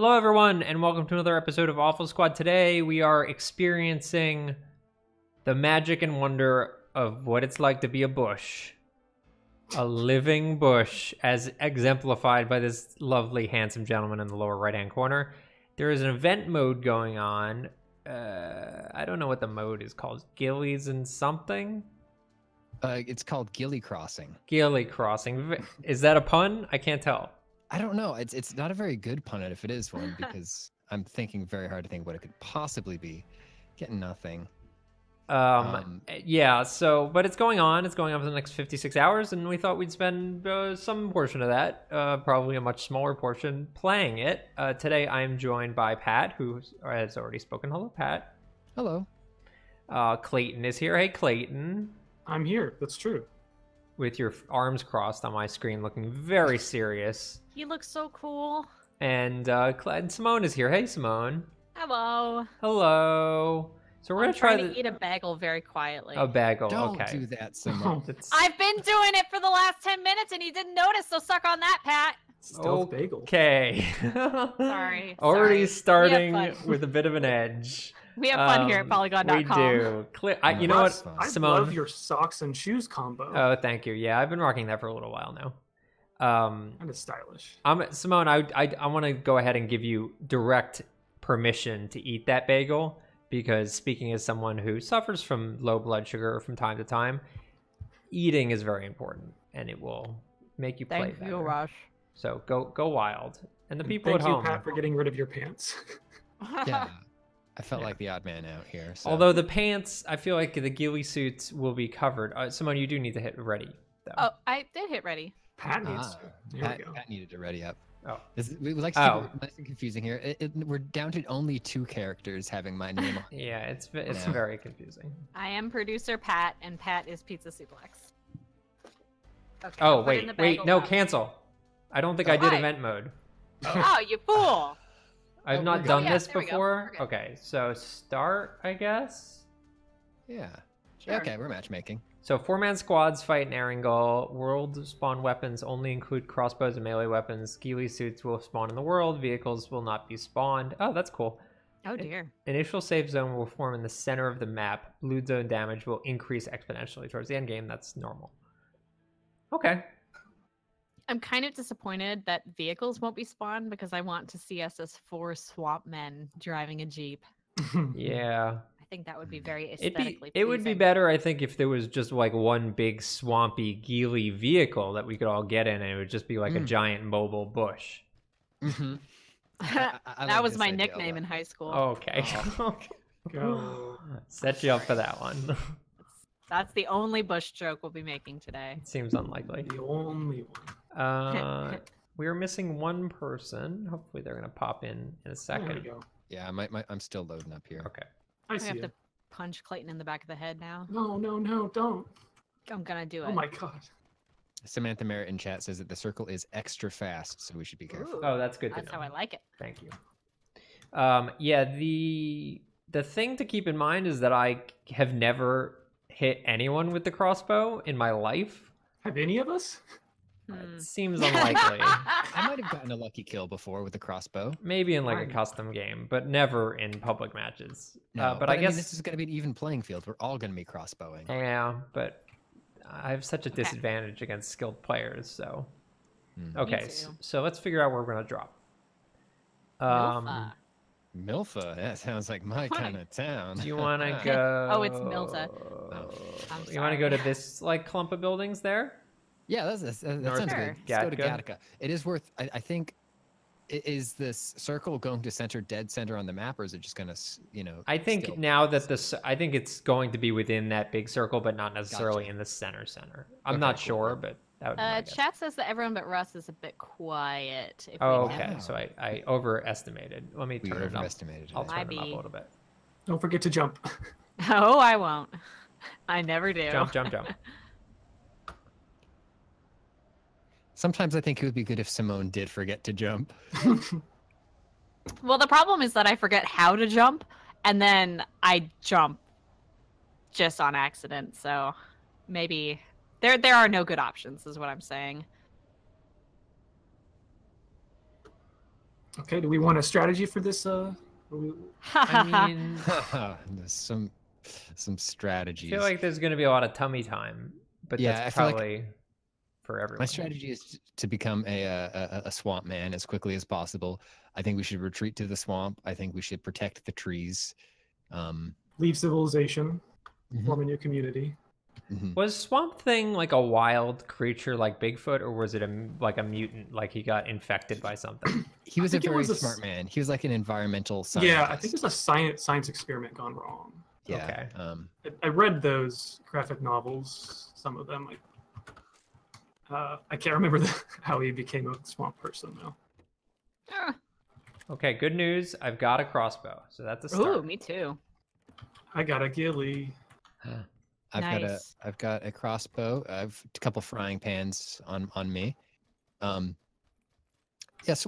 Hello everyone, and welcome to another episode of Awful Squad. Today we are experiencing the magic and wonder of what it's like to be a bush. A living bush, as exemplified by this lovely, handsome gentleman in the lower right-hand corner. There is an event mode going on. I don't know what the mode is called. Gillies and something? It's called Gilly Crossing. Gilly Crossing. Is that a pun? I can't tell. I don't know. It's not a very good pun if it is one, because I'm thinking very hard to think what it could possibly be. Getting nothing. Yeah, so, but it's going on. It's going on for the next 56 hours, and we thought we'd spend some portion of that, probably a much smaller portion, playing it. Today I'm joined by Pat, who has already spoken. Hello, Pat. Hello. Clayton is here. Hey, Clayton. I'm here. That's true. With your arms crossed on my screen, looking very serious. You look so cool. And Simone is here. Hey, Simone. Hello. Hello. So we're trying to eat a bagel very quietly. A bagel. Don't do that, Simone. I've been doing it for the last 10 minutes, and you didn't notice. So suck on that, Pat. Stealth bagel. Okay. Sorry. Already starting with a bit of an edge. We have fun here at Polygon.com. We do. You know what, Simone? I love your socks and shoes combo. Oh, thank you. Yeah, I've been rocking that for a little while now. And it's stylish. Simone, I want to go ahead and give you direct permission to eat that bagel, because speaking as someone who suffers from low blood sugar from time to time, eating is very important, and it will make you play better. Thank you, Rush. So go wild. And the people at home. Thank you, Pat, for getting rid of your pants. Yeah. I felt like the odd man out here. So. Although the pants, I feel like the ghillie suits will be covered. Simone, you do need to hit ready, though. Oh, I did hit ready. Pat needs to. Pat needed to ready up. Oh. We would like to keep it nice and confusing here. We're down to only two characters having my name on. Yeah, it's very confusing. I am producer Pat, and Pat is Pizza Suplex. Okay, oh, wait, no, cancel. I don't think I did event mode. Oh, you fool. I've not done this before. Okay, so start, I guess. Yeah. Sure. Okay, we're matchmaking. So four-man squads fight in Erangel. World spawn weapons only include crossbows and melee weapons. Ghillie suits will spawn in the world. Vehicles will not be spawned. Oh, that's cool. Oh, dear. Initial safe zone will form in the center of the map. Blue zone damage will increase exponentially towards the end game. That's normal. Okay. I'm kind of disappointed that vehicles won't be spawned, because I want to see us as four swamp men driving a Jeep. Yeah. I think that would be very aesthetically pleasing. It would be better, I think, if there was just like one big swampy ghillie vehicle that we could all get in, and it would just be like a giant mobile bush. Mm-hmm. That was my nickname in high school. Okay. Go. Set you up for that one. That's the only bush joke we'll be making today. It seems unlikely. The only one. We're missing one person. Hopefully they're going to pop in a second. There we go. Yeah, I'm still loading up here. Okay. I have to punch Clayton in the back of the head now. No, don't. I'm going to do it. Oh, my God. Samantha Merritt in chat says that the circle is extra fast, so we should be careful. Ooh, oh, that's good to know. That's how I like it. Thank you. Yeah, the thing to keep in mind is that I have never hit anyone with the crossbow in my life. Have any of us? It seems unlikely. I might have gotten a lucky kill before with the crossbow. Maybe in like a custom game, but never in public matches. No, but I guess this is going to be an even playing field. We're all going to be crossbowing. Yeah, but I have such a disadvantage against skilled players. So, okay, so let's figure out where we're going to drop. Milta, that sounds like my kind of town. Do you want to go? Oh, it's Milta. Oh, you want to go to this like clump of buildings there? Yeah, that sounds good. Let's go to Gattaca. It is worth. I think, is this circle going to dead center on the map, or is it just going to, I think now that I think it's going to be within that big circle, but not necessarily in the center. I'm not sure, but. Chat says that everyone but Russ is a bit quiet. If so I overestimated. Let me turn it up. I'll turn it up a little bit. Don't forget to jump. Oh, I won't. I never do. Jump. Sometimes I think it would be good if Simone did forget to jump. Well, the problem is that I forget how to jump, and then I jump just on accident. So maybe. There are no good options, is what I'm saying. Okay, do we want a strategy for this? I mean, some strategies. I feel like there's going to be a lot of tummy time, but yeah, that's probably like for everyone. My strategy is to become a swamp man as quickly as possible. I think we should retreat to the swamp. I think we should protect the trees. Leave civilization, form a new community. Was Swamp Thing like a wild creature like Bigfoot, or was it like a mutant, like he got infected by something? He was a very smart man. He was like an environmental scientist. Yeah, I think it's a science experiment gone wrong. Yeah. Okay. I read those graphic novels, some of them. I can't remember how he became a swamp person, though. Ah. Okay, good news. I've got a crossbow, so that's a start. Ooh, me too. I got a ghillie. Huh. I've got a crossbow. I've a couple frying pans on me. Yeah,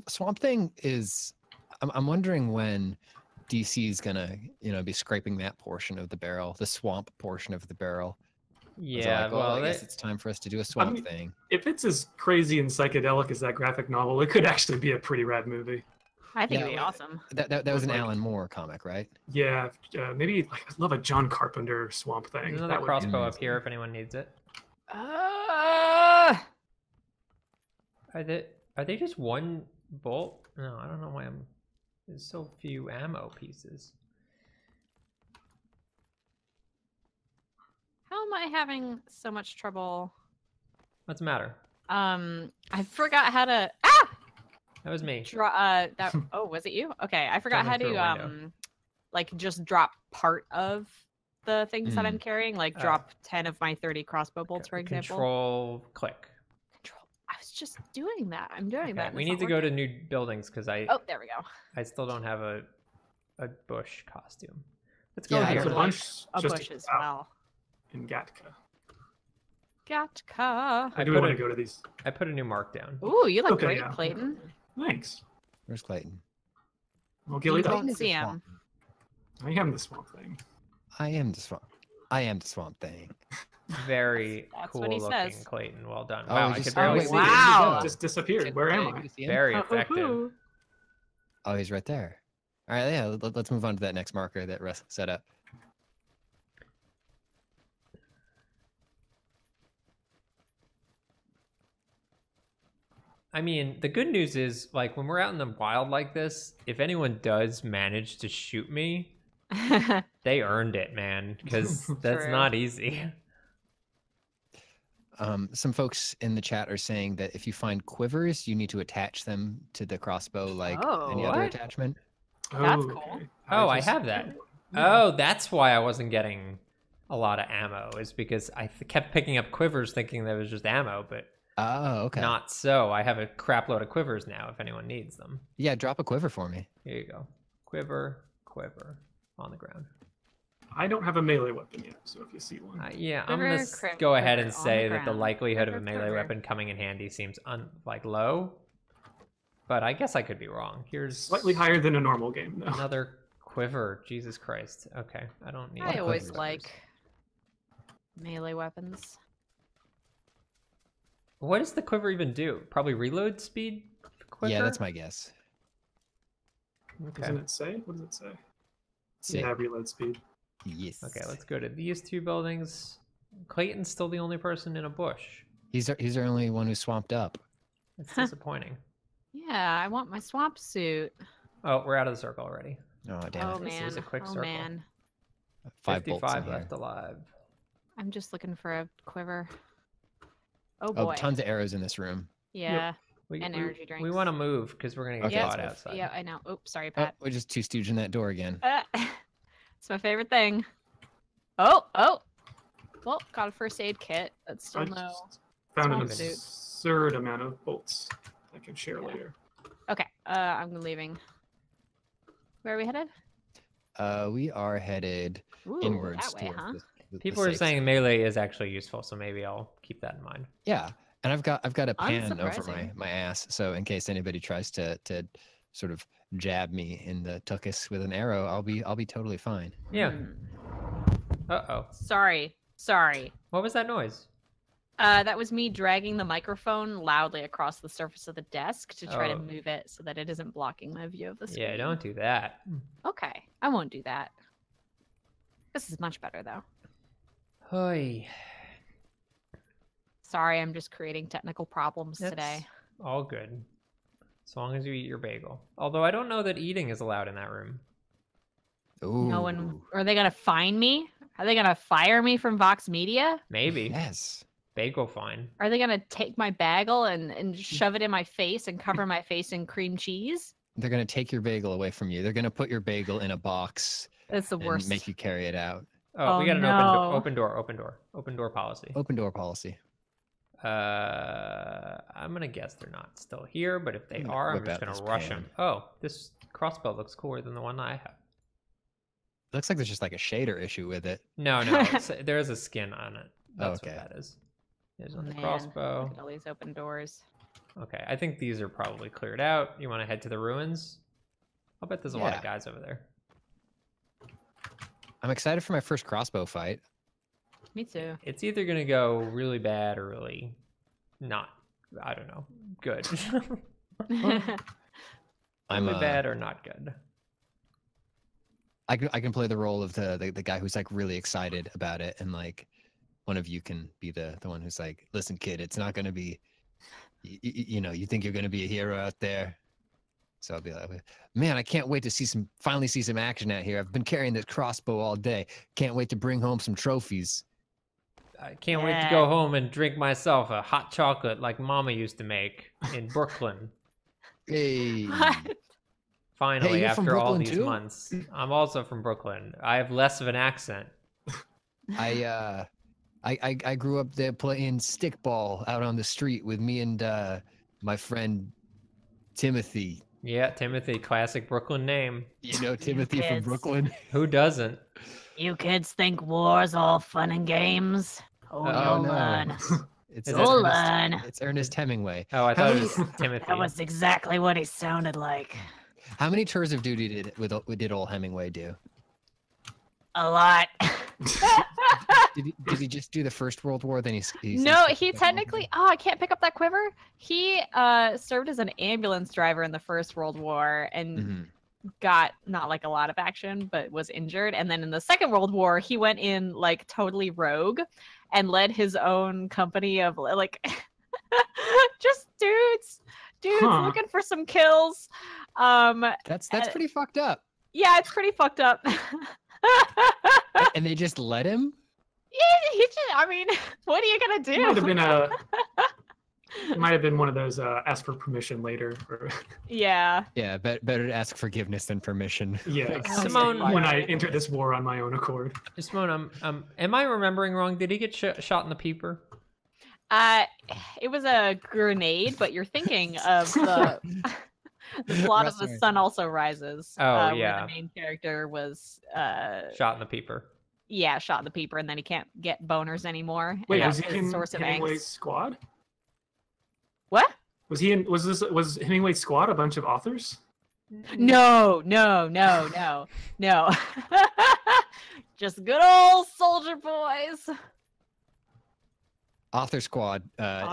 Swamp Thing is. I'm wondering when DC is gonna, you know, be scraping that portion of the barrel, the swamp portion of the barrel. Yeah, so like, well, I guess it's time for us to do a Swamp Thing. If it's as crazy and psychedelic as that graphic novel, it could actually be a pretty rad movie. I think it'd be awesome. That was an Alan Moore comic, right? Yeah, maybe like I'd love a John Carpenter Swamp Thing. There's another crossbow up here if anyone needs it. Are they just one bolt? No, I don't know why there's so few ammo pieces. How am I having so much trouble? What's the matter? I forgot how to. That was me. Was it you? Okay, I forgot how to like just drop part of the things that I'm carrying, like drop 10 of my 30 crossbow bolts, for example. Control click. Control. I was just doing that. I'm doing that. We need to go to new buildings because Oh, there we go. I still don't have a bush costume. Let's go here. A bush as well. In Gattaca. Gattaca. I do want to go to these. I put a new mark down. Ooh, you look great, Clayton. Thanks. Where's Clayton? Well, Gilly, don't see him. I am the Swamp Thing. I am the Swamp Thing. Very cool looking, Clayton. Well done. Oh, wow, I could barely see him. Just disappeared. Where am I? Very effective. Oh, he's right there. All right, yeah. Let's move on to that next marker that Russ set up. I mean, the good news is, like, when we're out in the wild like this, if anyone does manage to shoot me, they earned it, man, because that's not easy. Some folks in the chat are saying that if you find quivers, you need to attach them to the crossbow like any other attachment. That's cool. Oh, I have that. Yeah. Oh, that's why I wasn't getting a lot of ammo, is because I kept picking up quivers thinking that it was just ammo, but... Oh, okay. Not so. I have a crap load of quivers now if anyone needs them. Yeah, drop a quiver for me. Here you go. Quiver on the ground. I don't have a melee weapon yet, so if you see one. Yeah, quiver, I'm going to go ahead and say that the likelihood of a melee weapon coming in handy seems low. But I guess I could be wrong. Here's slightly higher than a normal game, though. Another quiver. Jesus Christ. Okay, I don't need I always quivers. Like melee weapons. What does the quiver even do? Probably reload speed quiver? Yeah, that's my guess. Okay. Doesn't it say? What does it say? Yeah, reload speed. Yes. Okay, let's go to these two buildings. Clayton's still the only person in a bush. He's the only one who's swamped up. It's disappointing. Yeah, I want my swamp suit. Oh, we're out of the circle already. Oh, damn it. Man. This is a quick circle. Man. 55 left alive. I'm just looking for a quiver. Oh, boy. Tons of arrows in this room. Yeah, and energy drinks. We want to move because we're going to get caught outside. Yeah, I know. Oops, sorry, Pat. We're just two stooging that door again. It's my favorite thing. Oh. Well, got a first aid kit. That's still no. Found an absurd amount of bolts I can share later. Okay, I'm leaving. Where are we headed? We are headed inwards towards this. People are saying melee is actually useful, so maybe I'll keep that in mind. Yeah, and I've got a pan over my ass, so in case anybody tries to sort of jab me in the tuchus with an arrow, I'll be totally fine. Yeah. Uh oh. Sorry. What was that noise? That was me dragging the microphone loudly across the surface of the desk to try to move it so that it isn't blocking my view of the screen. Yeah, don't do that. Okay, I won't do that. This is much better, though. Hoy. Sorry, I'm just creating technical problems today. All good. As long as you eat your bagel. Although I don't know that eating is allowed in that room. Ooh. No one. Are they gonna fine me? Are they gonna fire me from Vox Media? Maybe. Yes. Bagel fine. Are they gonna take my bagel and shove it in my face and cover my face in cream cheese? They're gonna take your bagel away from you. They're gonna put your bagel in a box. That's the worst. Make you carry it out. Oh, we got an open door policy. Open door policy. I'm gonna guess they're not still here, but if they are, I'm just gonna rush them. Oh, this crossbow looks cooler than the one I have. Looks like there's just like a shader issue with it. No, no, there is a skin on it. That's what that is. There's on the crossbow. Look at all these open doors. Okay, I think these are probably cleared out. You want to head to the ruins? I'll bet there's a lot of guys over there. I'm excited for my first crossbow fight. Me too. It's either gonna go really bad or really not. I don't know. Good. really bad or not good. I can play the role of the guy who's like really excited about it, and like one of you can be the one who's like, listen, kid, it's not gonna be, you know, you think you're gonna be a hero out there. So I'll be like, man, I can't wait to see finally see some action out here. I've been carrying this crossbow all day. Can't wait to bring home some trophies. I can't wait to go home and drink myself a hot chocolate like Mama used to make in Brooklyn. Hey. What? Finally, hey, after all these months. I'm also from Brooklyn. I have less of an accent. I grew up there playing stickball out on the street with me and my friend Timothy. Yeah, Timothy, classic Brooklyn name. You know Timothy from Brooklyn? Who doesn't? You kids think war's all fun and games? Oh, you'll learn. You'll learn. It's Ernest Hemingway. Oh, I thought it was Timothy. That was exactly what he sounded like. How many tours of duty did old Hemingway do? A lot. Did he just do the First World War? Then he technically. Oh, I can't pick up that quiver. He served as an ambulance driver in the First World War and got not like a lot of action, but was injured. And then in the Second World War, he went in like totally rogue, and led his own company of like just dudes looking for some kills. That's pretty fucked up. Yeah, it's pretty fucked up. And they just let him. Yeah, he just, I mean, what are you gonna do? It might have been one of those ask for permission later. Yeah. Yeah, better to ask forgiveness than permission. Yeah. Simone, when I entered this war on my own accord. Simone, am I remembering wrong? Did he get shot in the peeper? It was a grenade, but you're thinking of the the plot of The Sun Also Rises. Oh yeah. Where the main character was shot in the peeper. Yeah, shot in the peeper, and then he can't get boners anymore. Wait, was he in Hemingway's squad? What? Was he in? Was Hemingway's squad a bunch of authors? No. Just good old soldier boys. Author squad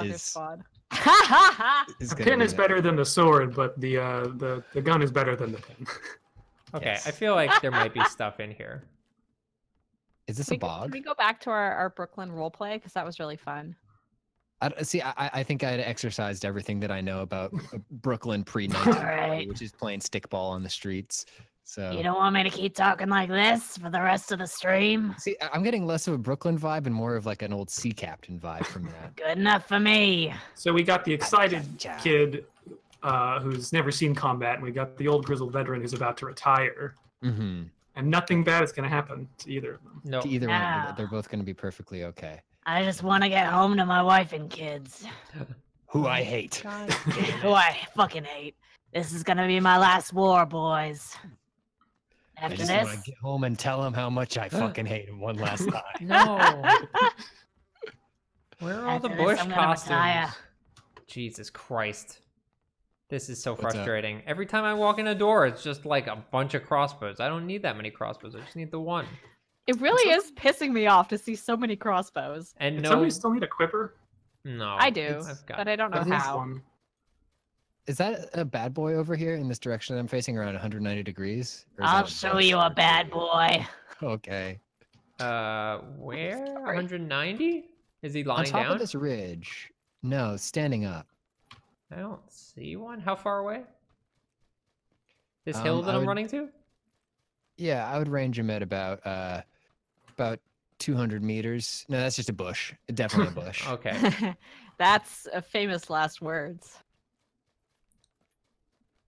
is. The pen is better than the sword, but the gun is better than the pen. Okay, yes. I feel like there might be stuff in here. Is this a bog? Can we go back to our Brooklyn roleplay? Because that was really fun. I think I had exercised everything that I know about Brooklyn pre-1940, which is playing stickball on the streets. So you don't want me to keep talking like this for the rest of the stream? See, I'm getting less of a Brooklyn vibe and more of like an old sea captain vibe from that. Good enough for me. So we got the excited kid who's never seen combat, and we got the old grizzled veteran who's about to retire. Mm-hmm. And nothing bad is going to happen to either of them. No. To either one of them. They're both going to be perfectly okay. I just want to get home to my wife and kids. Who I hate. Who I fucking hate. This is going to be my last war, boys. After I just want to get home and tell them how much I fucking hate them one last time. No. Where are all the Bush costumes? Jesus Christ. This is so frustrating. Every time I walk in a door, it's just like a bunch of crossbows. I don't need that many crossbows. I just need the one. It really is pissing me off to see so many crossbows. And Did somebody still need a quiver? No. I do, but I don't know how. Is that a bad boy over here in this direction that I'm facing around 190 degrees? I'll show you a bad boy. Okay. Where? 190? Is he lying down? On top of this ridge. No, standing up. I don't see one. How far away? This hill that I'm running to? Yeah, I would range him at about 200 meters. No, that's just a bush. Definitely a bush. Okay. That's a famous last words.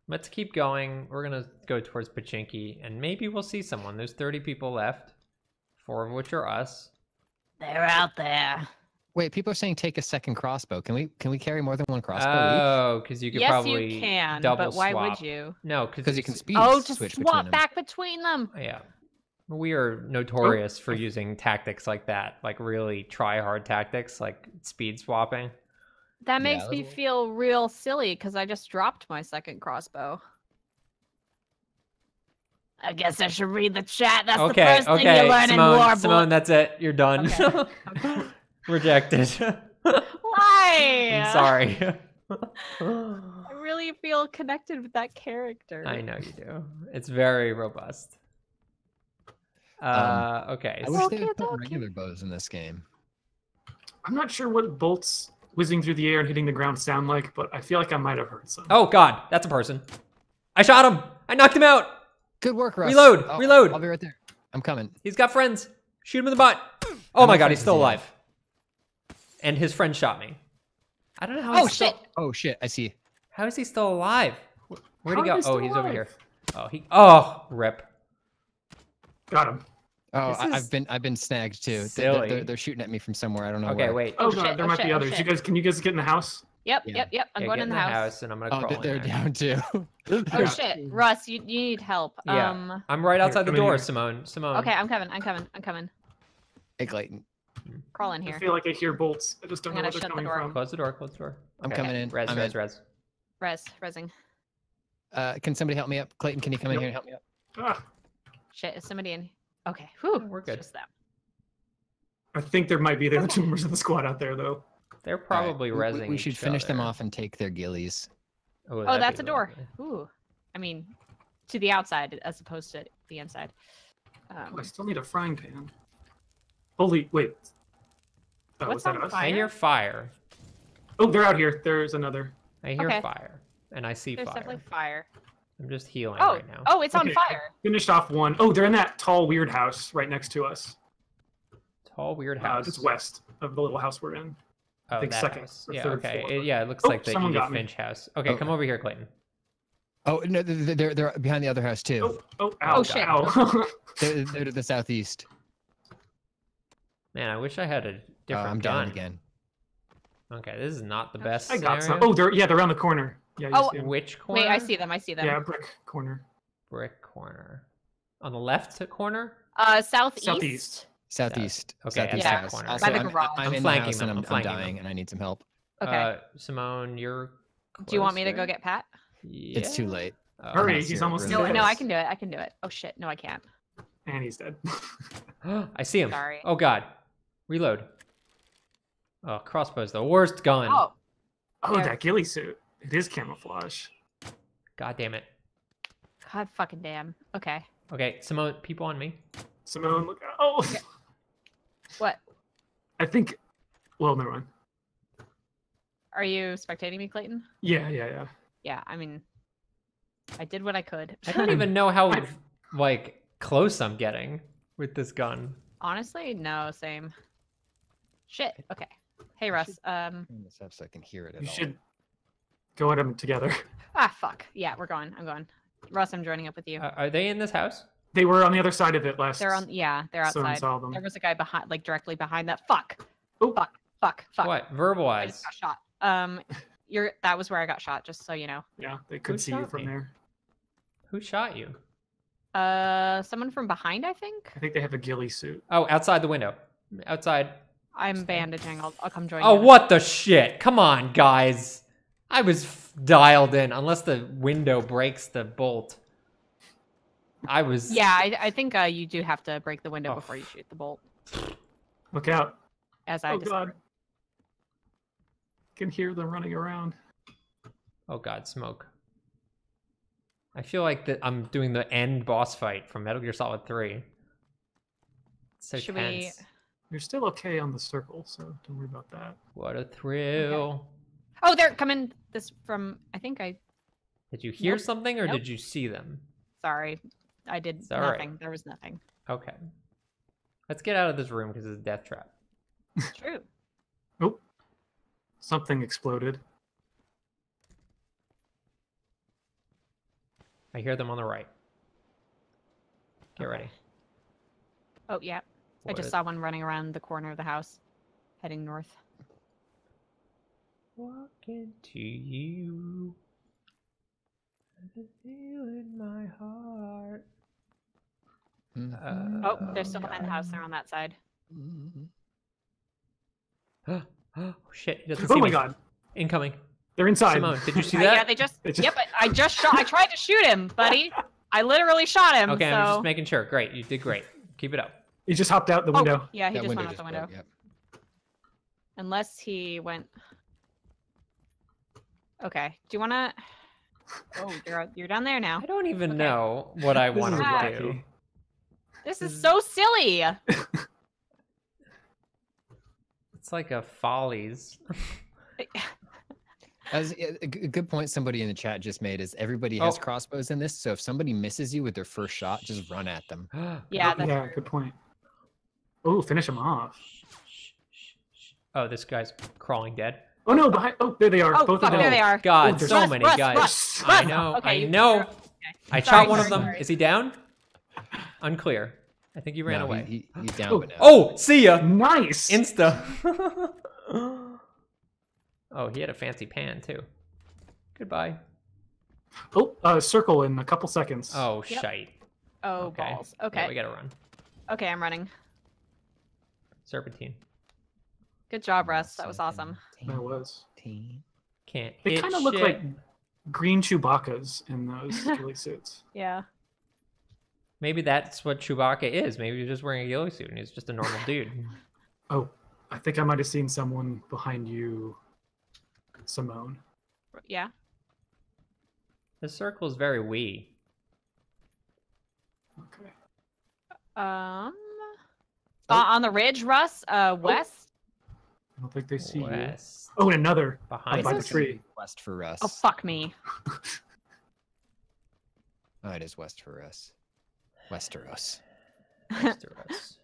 Let's keep going. We're going to go towards Pachinki, and maybe we'll see someone. There's 30 people left, 4 of which are us. They're out there. Wait, people are saying take a second crossbow. Can we carry more than one crossbow each? Oh, because you could probably you can, double but why swap. Would you? No, because you can speed switch swap back between them. Yeah. We are notorious for using tactics like that, like really try-hard tactics, like speed swapping. That makes me feel real silly because I just dropped my second crossbow. I guess I should read the chat. That's the first thing you learn in Warburg. Simone, that's it. You're done. Okay. Okay. Rejected. Why? I'm sorry. I really feel connected with that character. I know you do. It's very robust. Okay. I wish they would put regular bows in this game. I'm not sure what bolts whizzing through the air and hitting the ground sound like, but I feel like I might have heard some. Oh god, that's a person. I shot him. I knocked him out. Good work, Russ. Reload, reload. I'll be right there. I'm coming. He's got friends. Shoot him in the butt. Oh my god, he's still alive. And his friend shot me. I don't know how. Oh shit. Oh shit, I see. How is he still alive? Where'd he go? Oh, he's over here. Oh, he. Oh, rip. Got him. Oh, I've been snagged too. They're shooting at me from somewhere. I don't know. Okay, wait. Oh god, there might be others. You guys, can you guys get in the house? Yep, yep. I'm going in the house, and I'm gonna crawl in there. They're down too. Oh shit, Russ, you need help. Yeah. I'm right outside the door, Simone. Simone. Okay, I'm coming. Hey, Clayton. Crawl in here. I feel like I hear bolts. I just don't know where they're coming from. Close the door. Close the door. I'm coming in. Resing. Can somebody help me up? Clayton, can you come in here and help me up? Shit, is somebody in? Okay, whew, we're good. Just that. I think there might be the other two members of the squad out there, though. They're probably rezzing. We should finish them off and take their ghillies. Oh, that's a door. Ooh, I mean, to the outside as opposed to the inside. I still need a frying pan. Holy wait! Oh, what's that? Us? I hear fire. Oh, they're out here. There's another. I hear fire, and I see fire. There's definitely fire. I'm just healing right now. Oh, it's on fire. Finished off one. Oh, they're in that tall, weird house right next to us. Tall, weird house? It's west of the little house we're in. Oh, I think second or third floor. Yeah, it looks like the Finch house. Okay, come over here, Clayton. Oh, no, they're behind the other house, too. Oh shit. Ow. They're to the southeast. Man, I wish I had a different gun. I'm down again. Okay, this is not the best scenario. I got some. Oh, they're around the corner. Yeah, which corner? Wait, I see them. Yeah, brick corner. Brick corner. On the left corner? Southeast. Southeast. Okay, southeast corner. Also, by the garage. I'm flanking them. I'm dying and I need some help. Okay. Simone, you're close. Do you want me to go get Pat? Yeah. It's too late. Hurry, he's almost dead. No, I can do it. Oh shit, no I can't. And he's dead. I see him. Sorry. Oh god. Reload. Oh, crossbow's the worst gun. Oh, that ghillie suit. It is camouflage. God damn it. God fucking damn. Okay. Okay, Simone, people on me. Simone, look out. Oh! Okay. What? I think... Well, never mind. Are you spectating me, Clayton? Yeah. Yeah, I mean... I did what I could. I don't even know how, like, close I'm getting with this gun. Honestly, no, same. Shit, okay. Hey, Russ, turn this up so I can hear it at all. You should... Go at them together. Ah, fuck. Yeah, we're going. I'm going. Russ, I'm joining up with you. Are they in this house? They were on the other side of it last. They're outside. Saw them. There was a guy behind, like directly behind that. Fuck. Ooh. Fuck. What? Verbalize. I just got shot. That was where I got shot. Just so you know. Yeah, they could see you from there. Who shot you? Someone from behind, I think. I think they have a ghillie suit. Oh, outside the window. Outside. I'm bandaging. I'll come join you. Oh, what the shit! Come on, guys. I was dialed in, unless the window breaks the bolt. I was... Yeah, I think you do have to break the window before you shoot the bolt. Look out. As I discovered. can hear them running around. Oh god, smoke. I feel like that I'm doing the end boss fight from Metal Gear Solid 3. It's so tense. You're still okay on the circle, so don't worry about that. What a thrill. Okay. Oh, they're coming this from, I think I... Did you hear something or did you see them? Sorry, I did nothing. Right. There was nothing. Okay. Let's get out of this room because it's a death trap. True. Nope. Oh, something exploded. I hear them on the right. Get ready. Oh, yeah. What? I just saw one running around the corner of the house, heading north. Walking to you. I feel in my heart. Oh, they're still behind the house. They're on that side. Oh, shit. He doesn't see me. God. Incoming. They're inside. Simone, did you see that? Yeah, they just... Yep, I just shot... I tried to shoot him, buddy. I literally shot him, okay, so... I'm just making sure. Great, you did great. Keep it up. He just hopped out the window. Yeah, he just went out the window. Yep. Unless he went... Okay, do you want to... Oh, you're down there now. I don't even know what I want to do. This is so silly. It's like a Follies. As a good point somebody in the chat just made is everybody has crossbows in this, so if somebody misses you with their first shot, just run at them. Yeah, that's good point. Oh, finish them off. Oh, this guy's crawling dead. Oh no, behind, there they are. Oh, both of them. There they are. God, oh, so many guys. Russ. I know, okay, I know. Okay. I shot one of them. Sorry. Is he down? Unclear. I think he ran away. He's down but now. Oh, see ya. Nice. Insta. Oh, he had a fancy pan, too. Goodbye. Oh, circle in a couple seconds. Oh, shite. Oh, balls. Okay. Yeah, we gotta run. Okay, I'm running. Serpentine. Good job, Russ. That was awesome. That was. Can't hit shit. They kind of look like green Chewbacca's in those ghillie suits. Yeah. Maybe that's what Chewbacca is. Maybe he's just wearing a ghillie suit and he's just a normal dude. Oh, I think I might have seen someone behind you... Simone. Yeah. The circle is very wee. Okay. On the ridge, Russ. West. I don't think they see west. You. Oh, and another behind by the tree. West for Russ. Oh fuck me. Oh, it is west for us. Westeros. Westeros.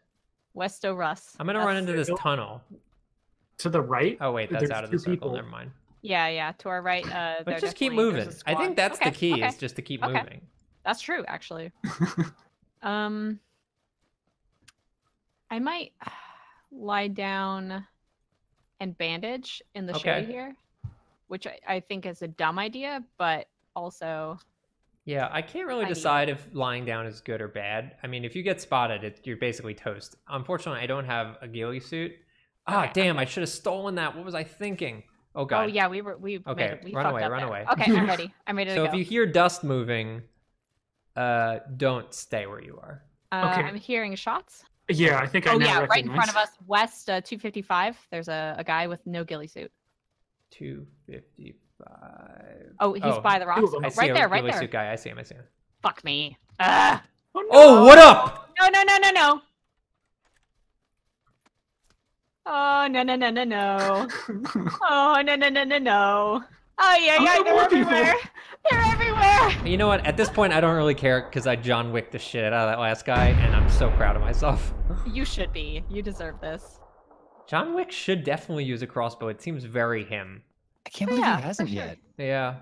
Westo Russ. I'm gonna run into this tunnel. To the right. Oh wait, that's out of the circle. People. Never mind. Yeah, to our right. But just keep moving. I think that's the key, is just to keep moving. That's true, actually. I might lie down and bandage in the shade here, which I think is a dumb idea, but also... Yeah, I can't really decide if lying down is good or bad. I mean, if you get spotted, you're basically toast. Unfortunately, I don't have a ghillie suit. Ah, damn, I should have stolen that. What was I thinking? Oh god. Oh yeah, we run away, run away. Okay, I'm ready. I'm ready to go. So if you hear dust moving, don't stay where you are. Okay. I'm hearing shots. Yeah, I think I know. Oh yeah, recognize. Right in front of us, west 255. There's a guy with no ghillie suit. 255. Oh, he's by the rocks. I see right there. Suit guy. I see him. Fuck me. Oh, what up? No. Oh, no. Oh, no. Oh, yeah, they're everywhere. They're everywhere. You know what? At this point, I don't really care because I John Wicked the shit out of that last guy, and I'm so proud of myself. You should be. You deserve this. John Wick should definitely use a crossbow. It seems very him. I can't believe he hasn't yet. Yeah.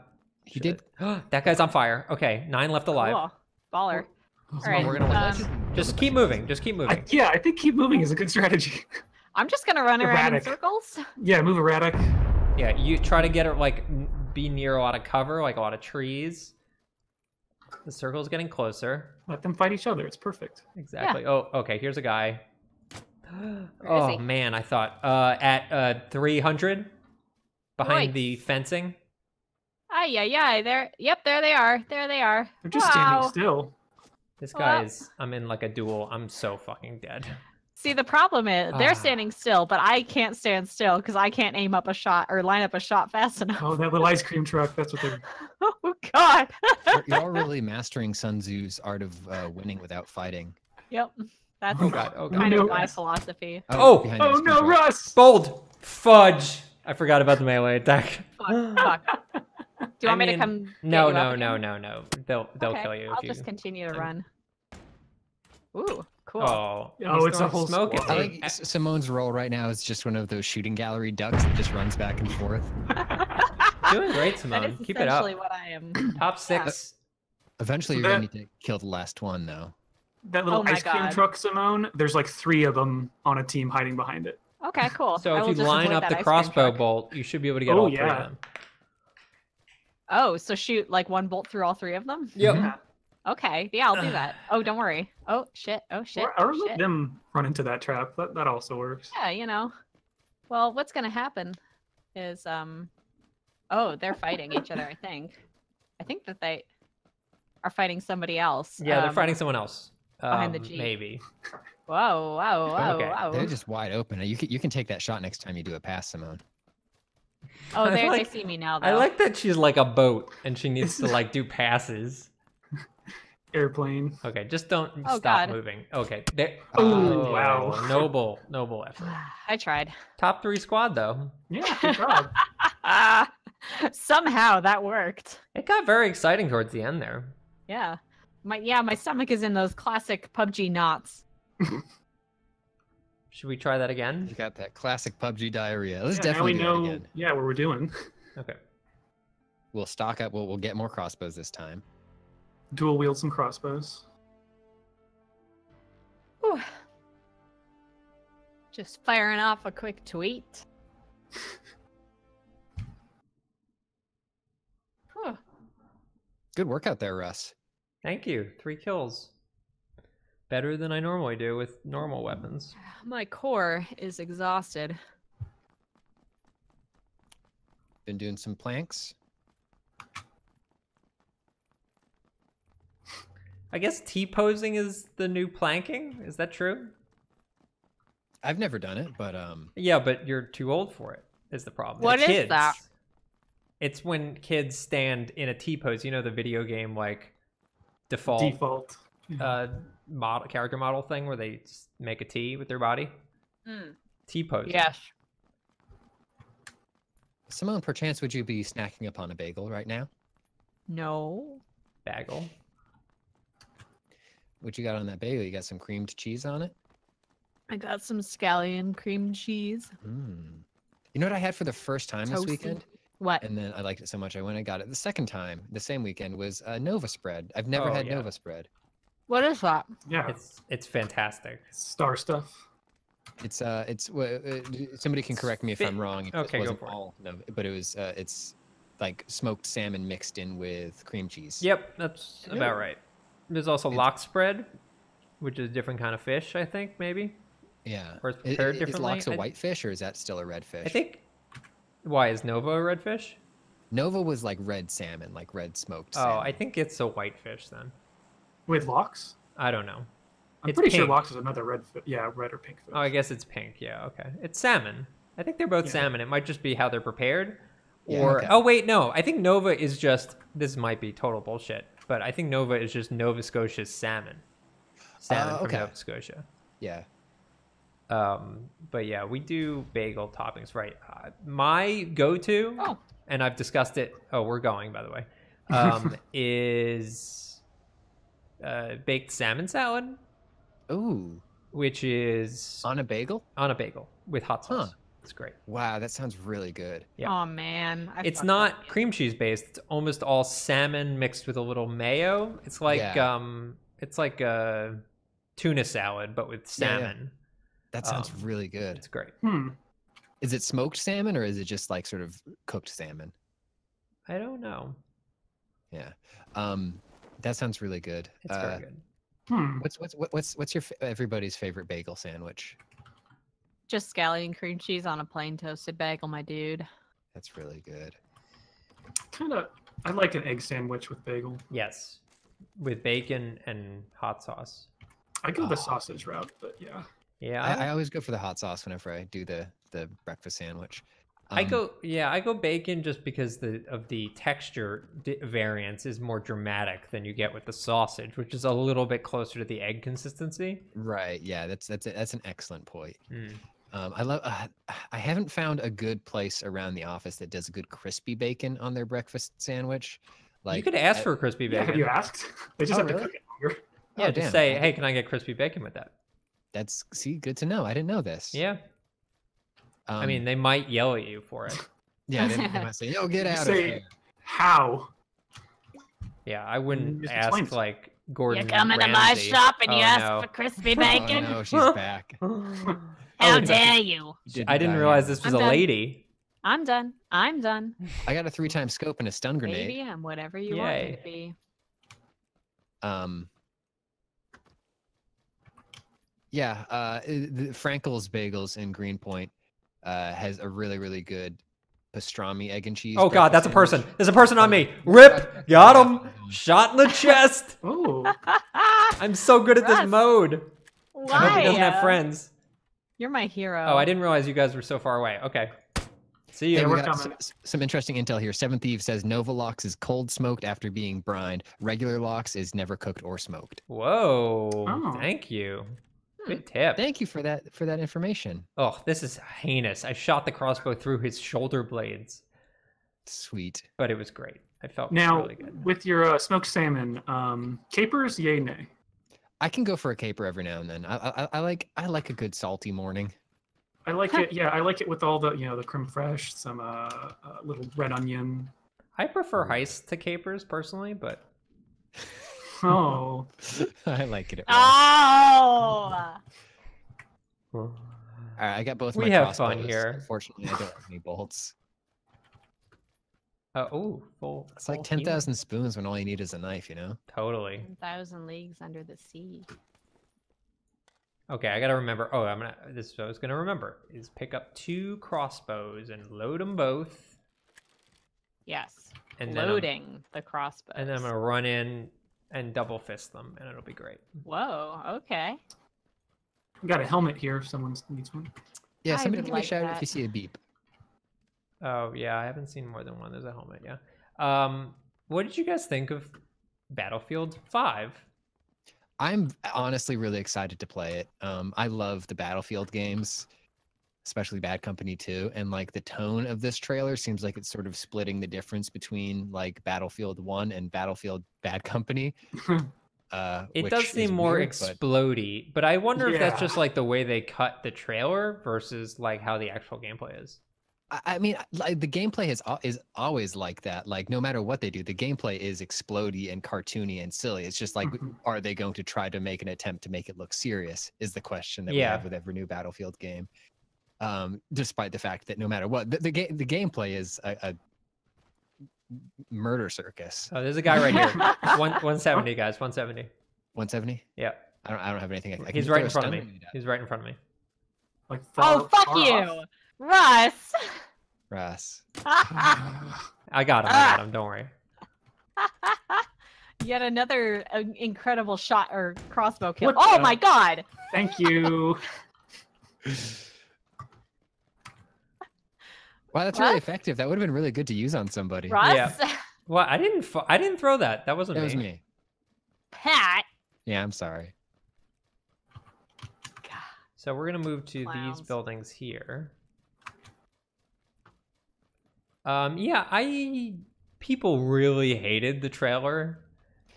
He did. That guy's on fire. Okay, 9 left alive. Cool. Baller. All right. We're gonna just keep moving. Just keep moving. I think keep moving is a good strategy. I'm just gonna run around in circles. Yeah, move erratic. Yeah, you try to get it, like, be near a lot of cover, like a lot of trees. The circle's getting closer. Let them fight each other. It's perfect. Exactly. Yeah. Oh, okay. Here's a guy. Oh man, I thought at 300 behind the fencing. Ay. There. Yep. There they are. They're just standing still. This guy is. I'm in like a duel. I'm so fucking dead. See, the problem is they're standing still, but I can't stand still because I can't aim up a shot or line up a shot fast enough. Oh, that little ice cream truck. That's what they're... Oh, God. Y'all really mastering Sun Tzu's art of winning without fighting. Yep. That's kind of my philosophy. Oh no, Russ! Bold! Fudge! I forgot about the melee attack. Fuck. Do you want me to come? No. They'll kill you. I'll just continue to run. Ooh, cool. Oh, it's a whole smoke. Simone's role right now is just one of those shooting gallery ducks that just runs back and forth. Doing great, Simone. Keep it up. That's essentially what I am. Top six. Eventually, you're gonna need to kill the last one, though. That little ice cream truck, Simone. There's like 3 of them on a team hiding behind it. Okay, cool. So if you line up the crossbow bolt, you should be able to get all 3 of them. Oh, so shoot like 1 bolt through all 3 of them? Yep. Mm-hmm. Okay, yeah, I'll do that. Oh, don't worry. Oh, shit. Oh, shit. Or let them run into that trap. That also works. Yeah, you know. Well, what's going to happen is, oh, they're fighting each other, I think. I think that they are fighting somebody else. Yeah, they're fighting someone else. Behind the Jeep. Maybe. Whoa, okay. Whoa. They're just wide open. You can take that shot next time you do a pass, Simone. Oh, they see me now, though. I like that she's like a boat, and she needs to like do passes. Airplane. Okay, just don't stop moving. Okay. Wow. Noble effort. I tried. Top 3 squad, though. Yeah, good job. Somehow that worked. It got very exciting towards the end there. Yeah. My stomach is in those classic PUBG knots. Should we try that again? You got that classic PUBG diarrhea. Let's definitely do it again. Yeah, what we're doing. Okay. We'll stock up. We'll get more crossbows this time. Dual wield some crossbows. Ooh. Just firing off a quick tweet. Huh. Good work out there, Russ. Thank you. 3 kills. Better than I normally do with normal weapons. My core is exhausted. Been doing some planks. I guess T-posing is the new planking? Is that true? I've never done it, but... Yeah, but you're too old for it, is the problem. What is that? It's when kids stand in a T-pose. You know, the video game, like, default. Character model thing where they make a T with their body. T-pose. Yes. Simone, perchance would you be snacking upon a bagel right now? No. Bagel. What you got on that bagel? You got some creamed cheese on it? I got some scallion cream cheese. You know what I had for the first time this weekend? What? And then I liked it so much I went and got it the second time, the same weekend, was Nova Spread. I've never had Nova Spread. What is that? Yeah, it's fantastic. Star stuff. It's somebody can correct me if I'm wrong. Okay, go for it. No, but it was it's like smoked salmon mixed in with cream cheese. Yep, that's about right. There's also lock spread, which is a different kind of fish, I think, maybe. Yeah. Or it's prepared differently. Is lox a white fish, or is that still a red fish? I think. Why is Nova a red fish? Nova was like red salmon, like red smoked salmon. Oh, I think it's a white fish then. With lox? I don't know. I'm pretty sure lox is another red, red or pink fish. Oh, I guess it's pink. Yeah, okay. It's salmon. I think they're both salmon. It might just be how they're prepared. Or oh wait, no. I think Nova is just. This might be total bullshit, but I think Nova is just Nova Scotia's salmon. Salmon from Nova Scotia. Yeah. But yeah, we do bagel toppings, right? My go-to, and I've discussed it. Oh, we're going, by the way. Is. Baked salmon salad. Ooh. Which is... On a bagel? On a bagel with hot sauce. Huh. It's great. Wow, that sounds really good. Yeah. Oh, man. It's not cream cheese based. It's almost all salmon mixed with a little mayo. It's like it's like a tuna salad, but with salmon. Yeah. That sounds really good. It's great. Is it smoked salmon or is it just like sort of cooked salmon? I don't know. Yeah. That sounds really good. It's very good. What's your everybody's favorite bagel sandwich? Just scallion cream cheese on a plain toasted bagel, my dude. That's really good. I like an egg sandwich with bagel. Yes, with bacon and hot sauce. I go the sausage route, but yeah. Yeah, I always go for the hot sauce whenever I do the breakfast sandwich. I go bacon just because of the texture variance is more dramatic than you get with the sausage, which is a little bit closer to the egg consistency. Right. Yeah, that's an excellent point. Mm. I haven't found a good place around the office that does a good crispy bacon on their breakfast sandwich. Like, you could ask for a crispy bacon. Yeah, have you asked? They just have to cook it longer. Yeah, just say, hey, can I get crispy bacon with that? That's good to know. I didn't know this. Yeah. I mean, they might yell at you for it. Yeah, they might say, yo, get out of here. How? Yeah, I wouldn't ask, like, Gordon Ramsay. You're coming to my shop and you ask for crispy bacon? Oh, no, she's back. How dare you? I didn't realize this was a lady. I'm done. I'm done. I got a 3-time scope and a stun grenade. Maybe I'm whatever you want me to be. Yeah, Frankel's Bagels in Greenpoint has a really, really good pastrami, egg and cheese. Oh God, that's sandwich. A person. There's a person on me. Rip, got him. Shot in the chest. Ooh. I'm so good at this mode. Why? I hope he doesn't have friends. You're my hero. Oh, I didn't realize you guys were so far away. Okay. See you. Hey, we got some interesting intel here. Seven Thieves says Novalox is cold smoked after being brined. Regular lox is never cooked or smoked. Whoa. Oh. Thank you. Good tip. Thank you for that information. Oh, this is heinous. I shot the crossbow through his shoulder blades. Sweet. But it was great. I felt really good. Now, with your smoked salmon, capers, yay, nay? I can go for a caper every now and then. I like a good salty morning. I like it. Yeah, I like it with all the, you know, the creme fraiche, some little red onion. I prefer heists to capers personally, but. Oh, I like it. Oh! All right, I got both. We have fun here. Unfortunately, I don't have any bolts. Full. It's like 10,000 spoons when all you need is a knife, you know? Totally. 1,000 leagues under the sea. Okay, I gotta remember. Oh, this is what I was gonna remember. Is pick up 2 crossbows and load them both. Yes. And loading the crossbows. And then I'm gonna run in. And double fist them, and it'll be great. Whoa, okay. I got a helmet here if someone needs one. Yeah, somebody give me a shout if you see a beep. Oh, yeah, I haven't seen more than one. There's a helmet, yeah. What did you guys think of Battlefield 5? I'm honestly really excited to play it. I love the Battlefield games, especially Bad Company 2, and like the tone of this trailer seems like it's sort of splitting the difference between like Battlefield 1 and Battlefield Bad Company. It does seem more explodey, but I wonder if that's just like the way they cut the trailer versus like how the actual gameplay is. I mean, like, the gameplay is always like that. Like, no matter what they do, the gameplay is explodey and cartoony and silly. It's just like, are they going to try to make an attempt to make it look serious is the question that we have with every new Battlefield game. Despite the fact that no matter what, the gameplay is a murder circus. Oh, there's a guy right here. 170 guys. 170. 170. Yeah. I don't have anything. He's right in front of me. He's right in front of me. Like, oh, fuck you, Russ. Russ. I got him. I got him. Don't worry. Yet another incredible shot or crossbow kill. What the... my God. Thank you. Wow, that's really effective. That would have been really good to use on somebody. Russ? Yeah. Well, I didn't throw that. That wasn't me. That was me. Pat. Yeah, I'm sorry. God. So we're going to move to these buildings here. Yeah, people really hated the trailer.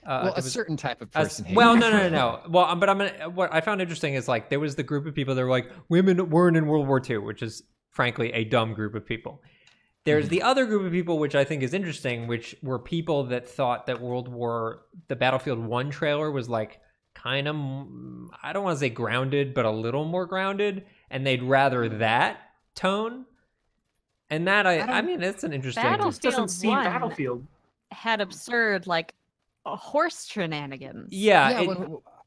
Well, a certain type of person. No. Well, but what I found interesting is like there was the group of people that were like, women weren't in World War II, which is frankly a dumb group of people. There's the other group of people, which I think is interesting, which were people that thought that the Battlefield 1 trailer was like kind of, I don't want to say grounded, but a little more grounded, and they'd rather that tone. And that I mean, it's an interesting. Battlefield doesn't seem Battlefield had absurd like horse shenanigans. Yeah,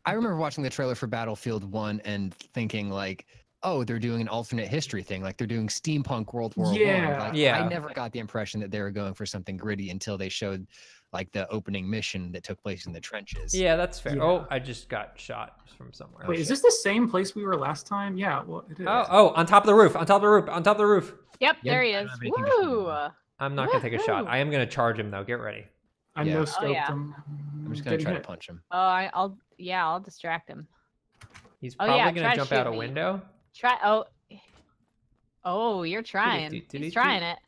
I remember watching the trailer for Battlefield 1 and thinking like, oh, they're doing an alternate history thing, like they're doing steampunk World War I. Yeah. Like, yeah. I never got the impression that they were going for something gritty until they showed like the opening mission that took place in the trenches. Yeah, that's fair. Yeah. Oh, I just got shot from somewhere. Wait, is this the same place we were last time? Yeah, well, it is. Oh, on top of the roof, on top of the roof, on top of the roof. Yep, there he is. Woo! I'm not going to take a shot. I am going to charge him, though. Get ready. I no-scoped him. I'm just going to try to punch him. Oh, I'll distract him. He's probably going to jump out a window. Oh, you're trying. He's trying it.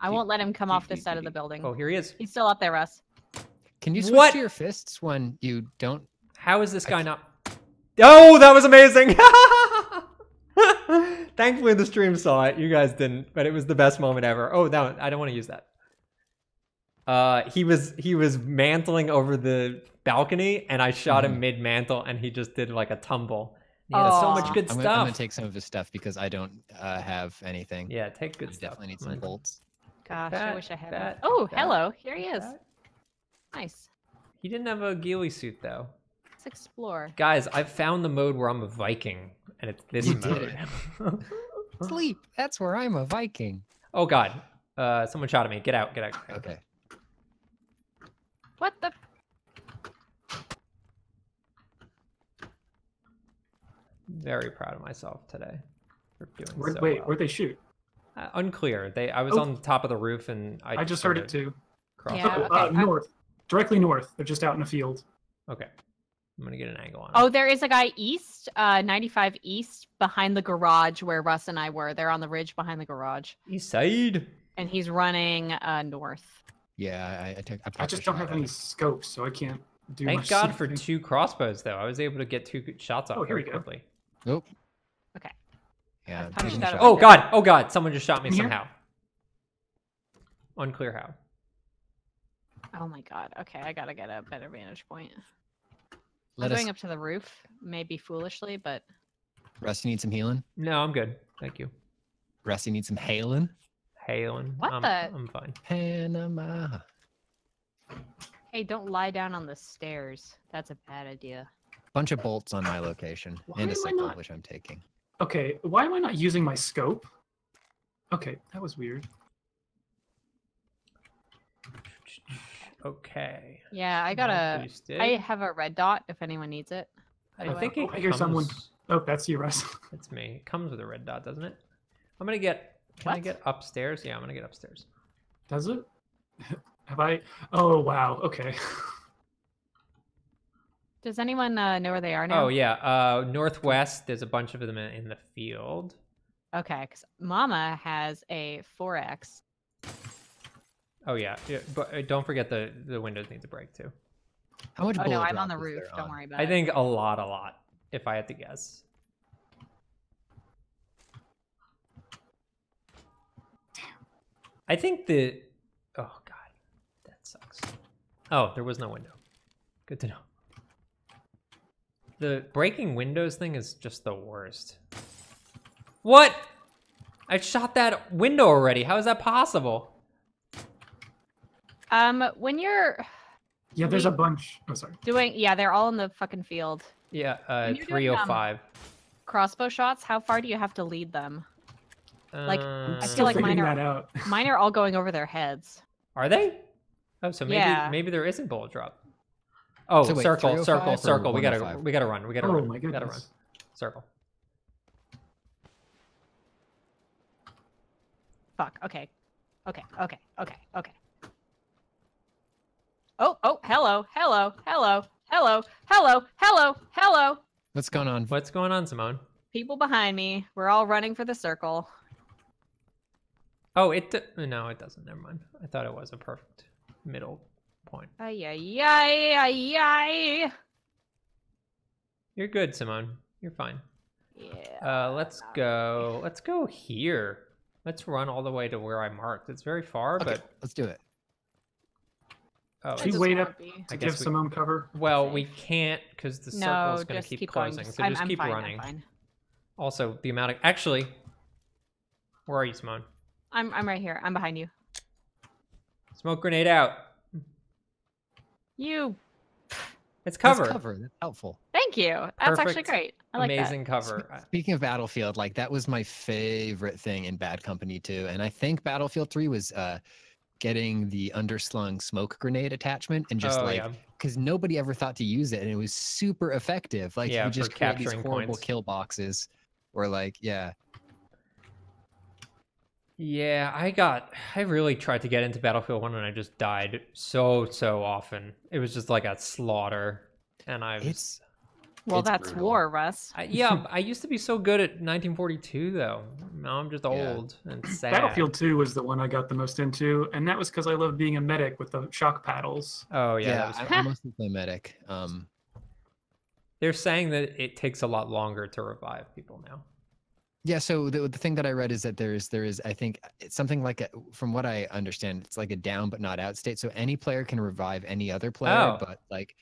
I won't let him come off this side of the building. Oh, here he is. He's still up there, Russ. Can you switch to your fists when you don't? How is this guy not? Oh, that was amazing! Thankfully, the stream saw it. You guys didn't, but it was the best moment ever. Oh, that one, I don't want to use that. He was mantling over the balcony, and I shot him mid mantle, and he just did like a tumble. Yeah, that's so much good stuff. I'm gonna take some of his stuff because I don't have anything. Yeah, take good stuff. Definitely need some bolts. Gosh, I wish I had that. Oh, hello, here he is. Nice. He didn't have a ghillie suit though. Let's explore. Guys, I've found the mode where I'm a Viking, and it's this mode. Sleep. That's where I'm a Viking. Oh God. Someone shot at me. Get out. Get out. Okay. What the? Very proud of myself today for doing so well. Where'd they shoot? Unclear. I was on the top of the roof, and I just heard it too. Yeah, north, directly north. They're just out in a field. Okay, I'm gonna get an angle on it. Oh, there is a guy east, 95 east, behind the garage where Russ and I were. They're on the ridge behind the garage. East side. And he's running north. Yeah, I just don't have any scopes, so I can't do. Thank God for two crossbows, though. I was able to get two shots off very quickly. Nope. Okay. Yeah. Oh God! Oh God! Someone just shot me somehow. Unclear how. Oh my God! Okay, I gotta get a better vantage point. I'm going up to the roof, maybe foolishly, but. Rusty needs some healing. No, I'm good. Thank you. Rusty needs some healing. Healing. What the? I'm fine. Panama. Hey, don't lie down on the stairs. That's a bad idea. Bunch of bolts on my location and a signal which I'm taking. Okay, why am I not using my scope? Okay, that was weird. Okay. Yeah, I got I have a red dot if anyone needs it. I think I hear someone. Oh, that's you, Russ. That's me. It comes with a red dot, doesn't it? I'm gonna get. Can I get upstairs? Yeah, I'm gonna get upstairs. Does it? Have I? Oh wow. Okay. Does anyone know where they are now? Oh, yeah. Northwest, there's a bunch of them in the field. Okay, because Mama has a 4X. Oh, yeah. But don't forget the windows need to break, too. How much bullet drop? I'm on the roof. Don't worry about it. I think a lot, if I had to guess. Damn. I think the... Oh, God. That sucks. Oh, there was no window. Good to know. The breaking windows thing is just the worst. What? I shot that window already. How is that possible? When you're... Yeah, there's a bunch. Oh, sorry. Yeah, they're all in the fucking field. Yeah, 305. Crossbow shots, how far do you have to lead them? Like, I feel like mine are all going over their heads. Are they? Oh, so maybe there isn't bullet drop. Oh, so wait, circle. We gotta run. We gotta run. My goodness. We gotta run. Circle. Fuck. Okay. Oh, hello. What's going on, Simone? People behind me. We're all running for the circle. Oh, no, it doesn't. Never mind. I thought it was a perfect middle. Ay. You're good, Simone. You're fine. Yeah. Let's go here. Let's run all the way to where I marked. It's very far, but let's do it. Oh, should we wait up to give Simone cover? Well, we can't because the circle's going to keep closing. So just keep running. Also, the amount of where are you, Simone? I'm right here. I'm behind you. Smoke grenade out. You It's cover. That's cover. That's helpful. Thank you. That's perfect, actually great. I like amazing that. Cover. Speaking of Battlefield, like that was my favorite thing in Bad Company 2, and I think Battlefield 3 was getting the underslung smoke grenade attachment, and just because nobody ever thought to use it, and it was super effective. Like you just create these horrible kill boxes, or like yeah, I really tried to get into Battlefield 1 and I just died so often. It was just like a slaughter. And I was... well, that's brutal. War, Russ. Yeah, I used to be so good at 1942, though. Now I'm just old and sad. Battlefield 2 was the one I got the most into, and that was because I loved being a medic with the shock paddles. Oh, yeah. Yeah, I mostly play medic. They're saying that it takes a lot longer to revive people now. Yeah, so the thing that I read is that there is I think it's something like a, from what I understand, it's like a down but not out state. So any player can revive any other player, but like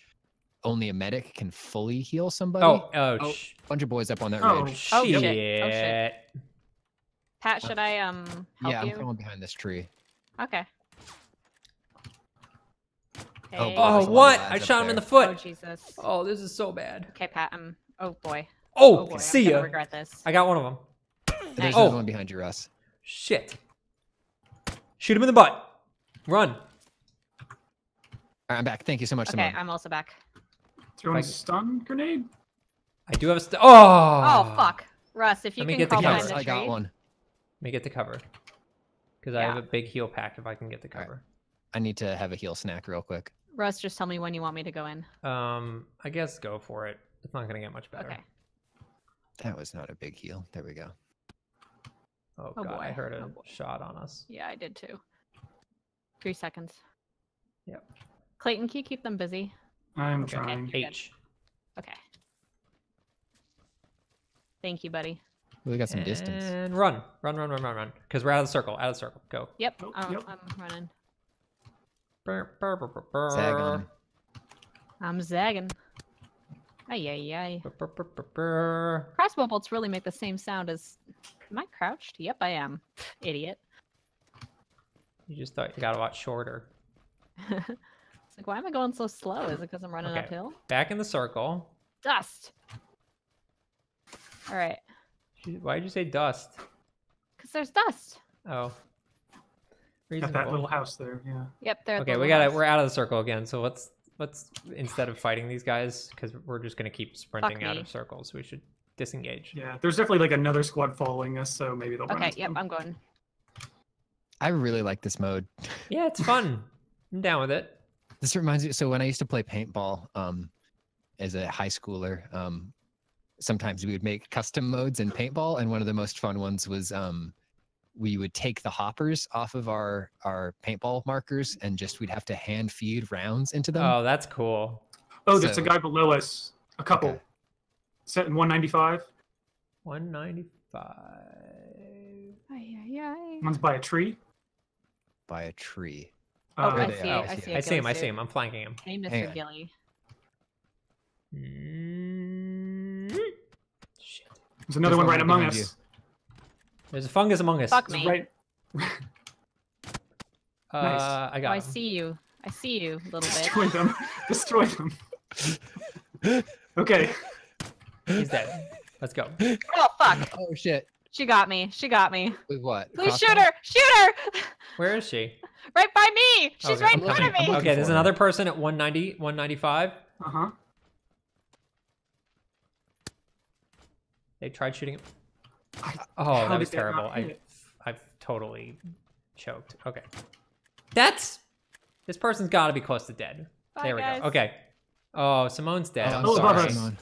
only a medic can fully heal somebody. Oh, bunch of boys up on that ridge. Oh shit. Oh shit. Pat, should I help you? Yeah, I'm going behind this tree. Okay. Hey. Oh, what? I shot him in the foot. Oh Jesus. Oh, this is so bad. Okay, Pat. Oh boy. Oh boy, see ya. Regret this. I got one of them. There's another one behind you, Russ. Shit. Shoot him in the butt. Run. All right, I'm back. Thank you so much, Simone. Okay, I'm also back. Throwing a stun grenade? I do have a stun. Oh! Oh, fuck. Russ, if you can call behind the tree. I got one. Let me get the cover. Because I have a big heal pack if I can get the cover. Right. I need to have a heal snack real quick. Russ, just tell me when you want me to go in. I guess go for it. It's not going to get much better. Okay. That was not a big heal. There we go. Oh God, boy. I heard a shot on us. Yeah, I did too. 3 seconds. Yep. Clayton, can you keep them busy? I'm trying. Okay. Okay. Thank you, buddy. We got some distance. And run. Because we're out of the circle. Go. Yep. I'm running. Zagging. I'm zagging. Ay. Crossbow bolts really make the same sound as... Am I crouched? Yep, I am. Idiot. You just thought you got a lot shorter. It's like, why am I going so slow? Is it because I'm running uphill? Back in the circle. Dust! Alright. Why did you say dust? Because there's dust! Oh. Reasonable. Got that little house there, yeah. Yep, there. Okay, we're out of the circle again, so let's instead of fighting these guys, because we're just going to keep sprinting out of circles, we should disengage. Yeah, there's definitely like another squad following us, so maybe they'll run. Yep, I'm going. I really like this mode. Yeah, it's fun. I'm down with it. This reminds me, so when I used to play paintball as a high schooler, sometimes we would make custom modes in paintball, and one of the most fun ones was we would take the hoppers off of our paintball markers and just we'd have to hand feed rounds into them. Oh, that's cool. Oh, there's a guy below us. A couple. Okay. Set in 195. 195. One's by a tree. Oh, I see. I see him. I'm flanking him. Hey, Mr. Gilly. Shit. There's another one right among us. There's a fungus among us. Fuck me. Right. Nice. I got him. I see you. Little Destroy bit. Destroy them. Okay. He's dead. Let's go. Oh, fuck. Oh, shit. She got me. With what? Please shoot her. Where is she? Right by me. She's right in front of me. Okay, there's another person at 190, 195. Uh-huh. They tried shooting him. Oh, that was terrible. I've totally choked. Okay. This person's got to be close to dead. Bye, there we go. Okay. Oh, Simone's dead. Oh, sorry. Simone.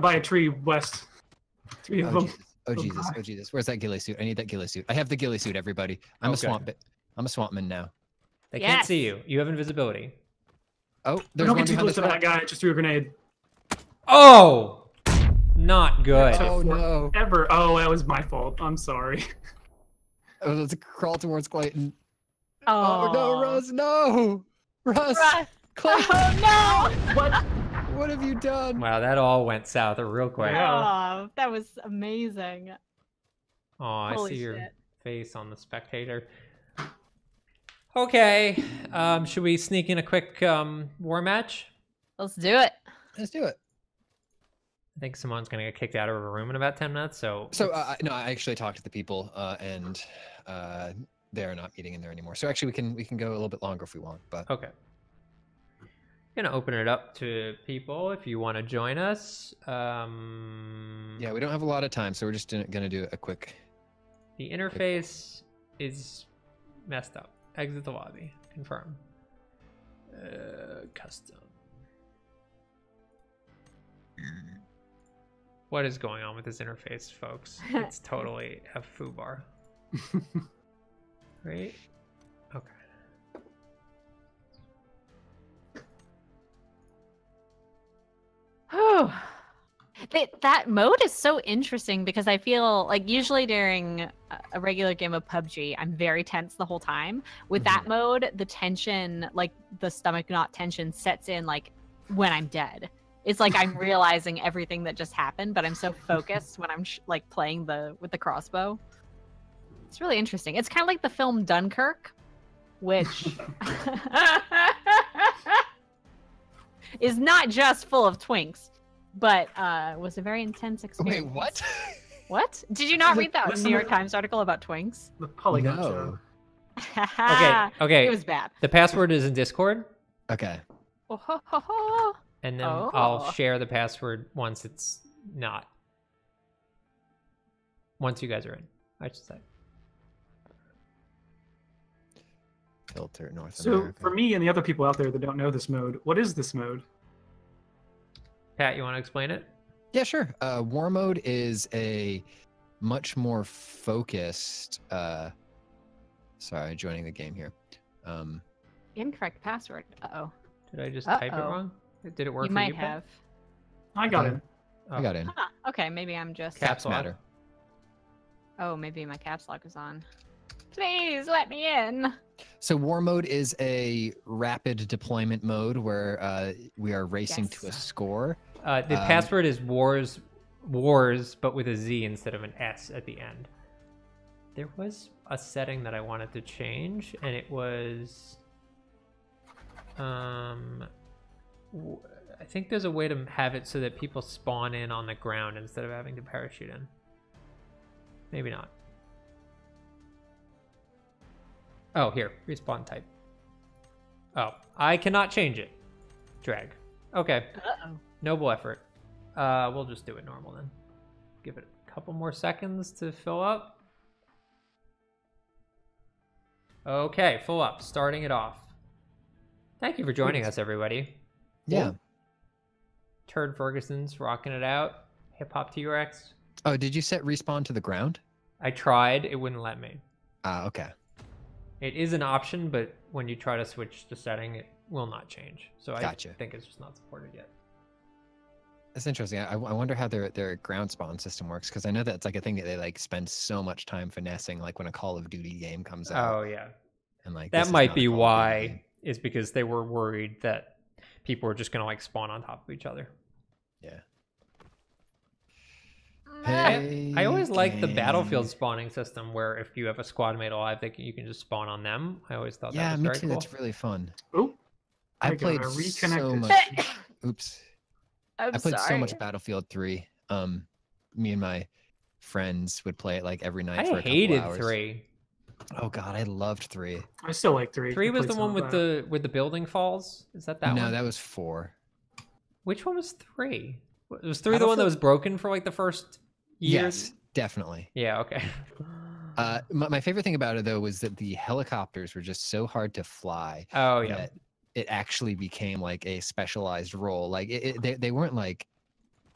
By a tree west. Three of them. Jesus. Oh, Jesus. Where's that ghillie suit? I need that ghillie suit. I have the ghillie suit, everybody. I'm a swampman now. They can't see you. You have invisibility. Oh, there's one behind the close to that guy. I just threw a grenade. Oh! Not good. Oh no! Oh, that was my fault. I'm sorry. Let's crawl towards Clayton. Oh no, Russ! No, Russ! Clayton! Oh no! What have you done? Wow, that all went south real quick. Wow, oh, that was amazing. Oh, I see your face on the spectator. Okay, should we sneak in a quick war match? Let's do it. Let's do it. I think Simone's going to get kicked out of her room in about 10 minutes. So I actually talked to the people and they're not meeting in there anymore. So actually we can go a little bit longer if we want, but okay. I'm going to open it up to people if you want to join us. Yeah, we don't have a lot of time, so we're just going to do a quick. The interface is messed up. Exit the lobby. Confirm. Custom. What is going on with this interface, folks? It's totally a foobar. Right? Okay. Oh, that mode is so interesting because I feel like usually during a regular game of PUBG, I'm very tense the whole time. With that mode, the tension, like the stomach knot tension sets in like when I'm dead. It's like I'm realizing everything that just happened, but I'm so focused when I'm like playing with the crossbow. It's really interesting. It's kind of like the film Dunkirk, which... is not just full of twinks, but was a very intense experience. Wait, what? What? Did you not read that New York Times article about twinks? The Polygon show. Okay. It was bad. The password is in Discord. Okay. Oh, ho, ho, ho. And then I'll share the password once it's not. Once you guys are in, I should say. Filter North America. So for me and the other people out there that don't know this mode, what is this mode? Pat, you want to explain it? Yeah, sure. War mode is a much more focused... sorry, joining the game here. Incorrect password. Uh-oh. Did I just type it wrong? Did it work for you? You might have. I got in. Oh. I got in. Huh. Okay, maybe I'm just... Caps matter. Oh, maybe my caps lock is on. Please let me in. So war mode is a rapid deployment mode where we are racing to a score. The password is wars, but with a Z instead of an S at the end. There was a setting that I wanted to change, and it was... I think there's a way to have it so that people spawn in on the ground instead of having to parachute in. Maybe not. Oh, here. Respawn type. Oh, I cannot change it. Drag. Okay. Uh-oh. Noble effort. We'll just do it normal then. Give it a couple more seconds to fill up. Okay, full up. Starting it off. Thank you for joining us, everybody. Yeah. Turd Ferguson's rocking it out. Hip Hop T-Rex. Oh, did you set respawn to the ground? I tried. It wouldn't let me. Ah, okay. It is an option, but when you try to switch the setting, it will not change. So I think it's just not supported yet. That's interesting. I wonder how their ground spawn system works, because I know that's like a thing that they like spend so much time finessing, like when a Call of Duty game comes out. Oh yeah, and like that might be why is because they were worried that people were just gonna like spawn on top of each other. Yeah. I always like the Battlefield spawning system where if you have a squad mate alive, you can just spawn on them. I always thought that was very cool. Yeah, me too. That's really fun. Ooh, I played so much. Oops. I played so much Battlefield 3. Me and my friends would play it like every night for a couple hours. I hated 3. Oh god, I loved 3. I still like 3. 3 was the one with the building falls? Is that one? No, that was 4. Which one was 3? Was 3 the one that was broken for like the first years? Yes, definitely. Yeah, okay. My favorite thing about it though was that the helicopters were just so hard to fly. Oh yeah. That it actually became like a specialized role. Like they weren't like,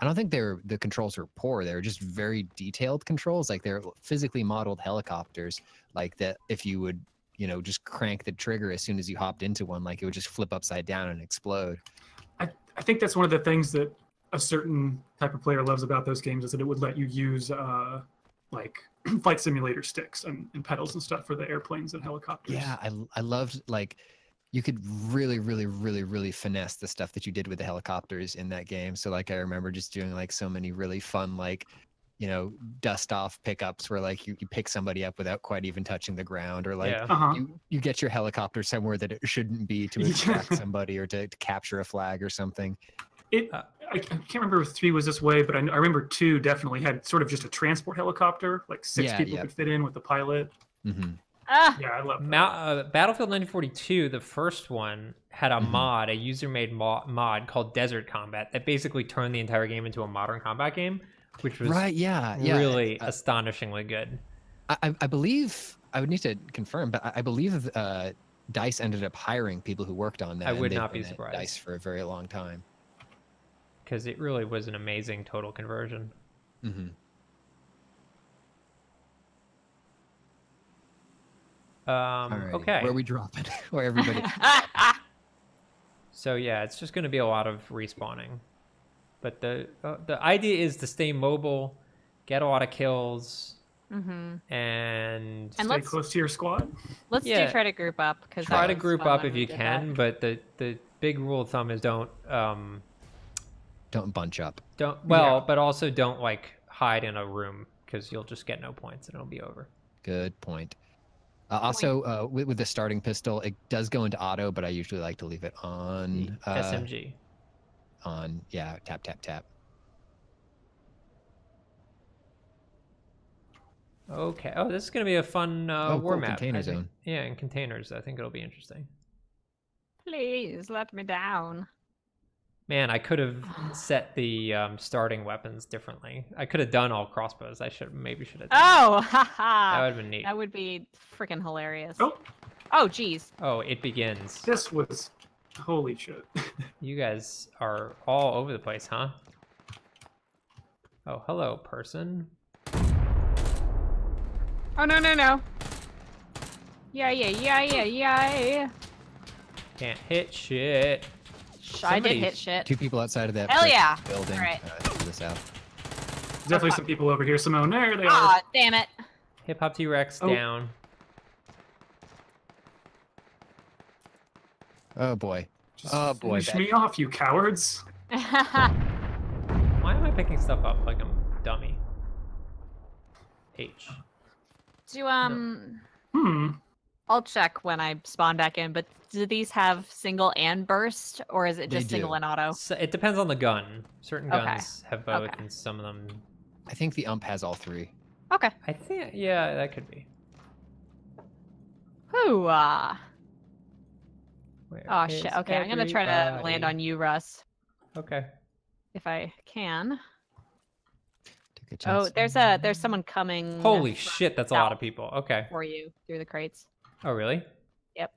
I don't think the controls were poor. They were just very detailed controls. Like they're physically modeled helicopters. Like that if you would, you know, just crank the trigger as soon as you hopped into one, like it would just flip upside down and explode. I think that's one of the things that a certain type of player loves about those games is that it would let you use like flight simulator sticks and pedals and stuff for the airplanes and helicopters. Yeah, I loved like you could really finesse the stuff that you did with the helicopters in that game. So like I remember just doing like so many really fun like you know, dust off pickups where like you pick somebody up without quite even touching the ground, or like you get your helicopter somewhere that it shouldn't be to extract somebody or to capture a flag or something. I can't remember if 3 was this way, but I remember 2 definitely had sort of just a transport helicopter, like 6 people could fit in with the pilot. Yeah, I love that. Battlefield 1942, the first one, had a mod, a user-made mod called Desert Combat that basically turned the entire game into a modern combat game, which was really astonishingly good. I believe, I would need to confirm, but I believe DICE ended up hiring people who worked on that. I would not be surprised. DICE for a very long time. Because it really was an amazing total conversion. Okay. Where are we dropping? Where everybody? So yeah, it's just going to be a lot of respawning. But the idea is to stay mobile, get a lot of kills, and stay close to your squad. Let's do try to group up, because try to group up if you can. That. But the big rule of thumb is don't bunch up. But also don't like hide in a room, because you'll just get no points and it'll be over. Good point. Also, with the starting pistol, it does go into auto, but I usually like to leave it on. SMG. On, yeah, tap, tap, tap. Okay. Oh, this is going to be a fun war map. Container zone. Yeah, and containers. I think it'll be interesting. Please let me down. Man, I could have set the starting weapons differently. I could have done all crossbows. I should have done that would have been neat. That would be freaking hilarious. Oh, geez. Oh, it begins. This was holy shit. You guys are all over the place, huh? Oh, hello, person. Oh no, no, no. Yeah, yeah, yeah, yeah, yeah. Can't hit shit. Somebody, I did hit shit. 2 people outside of that building. All right. This out. Definitely some people over here, Simone. There they are. Oh, damn it. Hip Hop T-Rex down. Oh, boy. Just finish me off, you cowards. Why am I picking stuff up like I'm a dummy? H. Do, I'll check when I spawn back in, but do these have single and burst, or is it just single and auto? So it depends on the gun. Certain guns have both, and some of them... I think the UMP has all 3. Okay. I think, yeah, that could be. Hoo-ah. Oh, shit. Okay, I'm going to try to land on you, Russ. Okay. If I can. Take a chance. Oh, there's someone coming. Holy shit, that's a lot of people. Okay. For you, through the crates. Oh, really? Yep.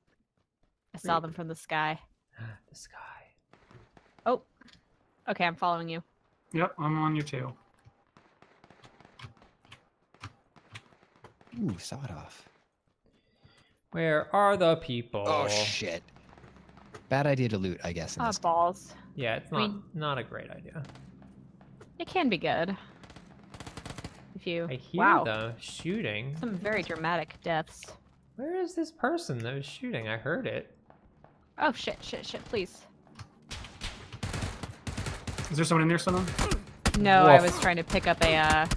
I saw them from the sky. The sky. Oh. Okay, I'm following you. Yep, I'm on your tail. Ooh, sawed off. Where are the people? Oh, shit. Bad idea to loot, I guess. Oh, balls. Yeah, it's not a great idea. It can be good. If you... I hear the shooting. Some very dramatic deaths. Where is this person that was shooting? I heard it. Oh, shit, shit, shit, please. Is there someone in there, someone? No, I was trying to pick up a,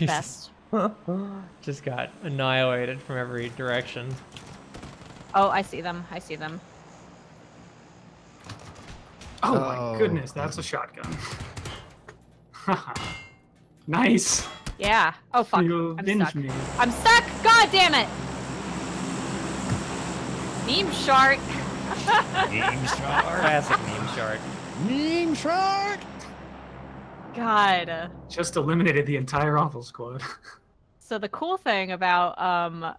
vest. Just got annihilated from every direction. Oh, I see them. I see them. Oh, my goodness, that's a shotgun. Nice. Yeah. Oh, fuck. I'm stuck. I'm stuck! God damn it! Meme shark. Meme shark. Classic meme shark. Meme shark. God. Just eliminated the entire Awful Squad. So the cool thing about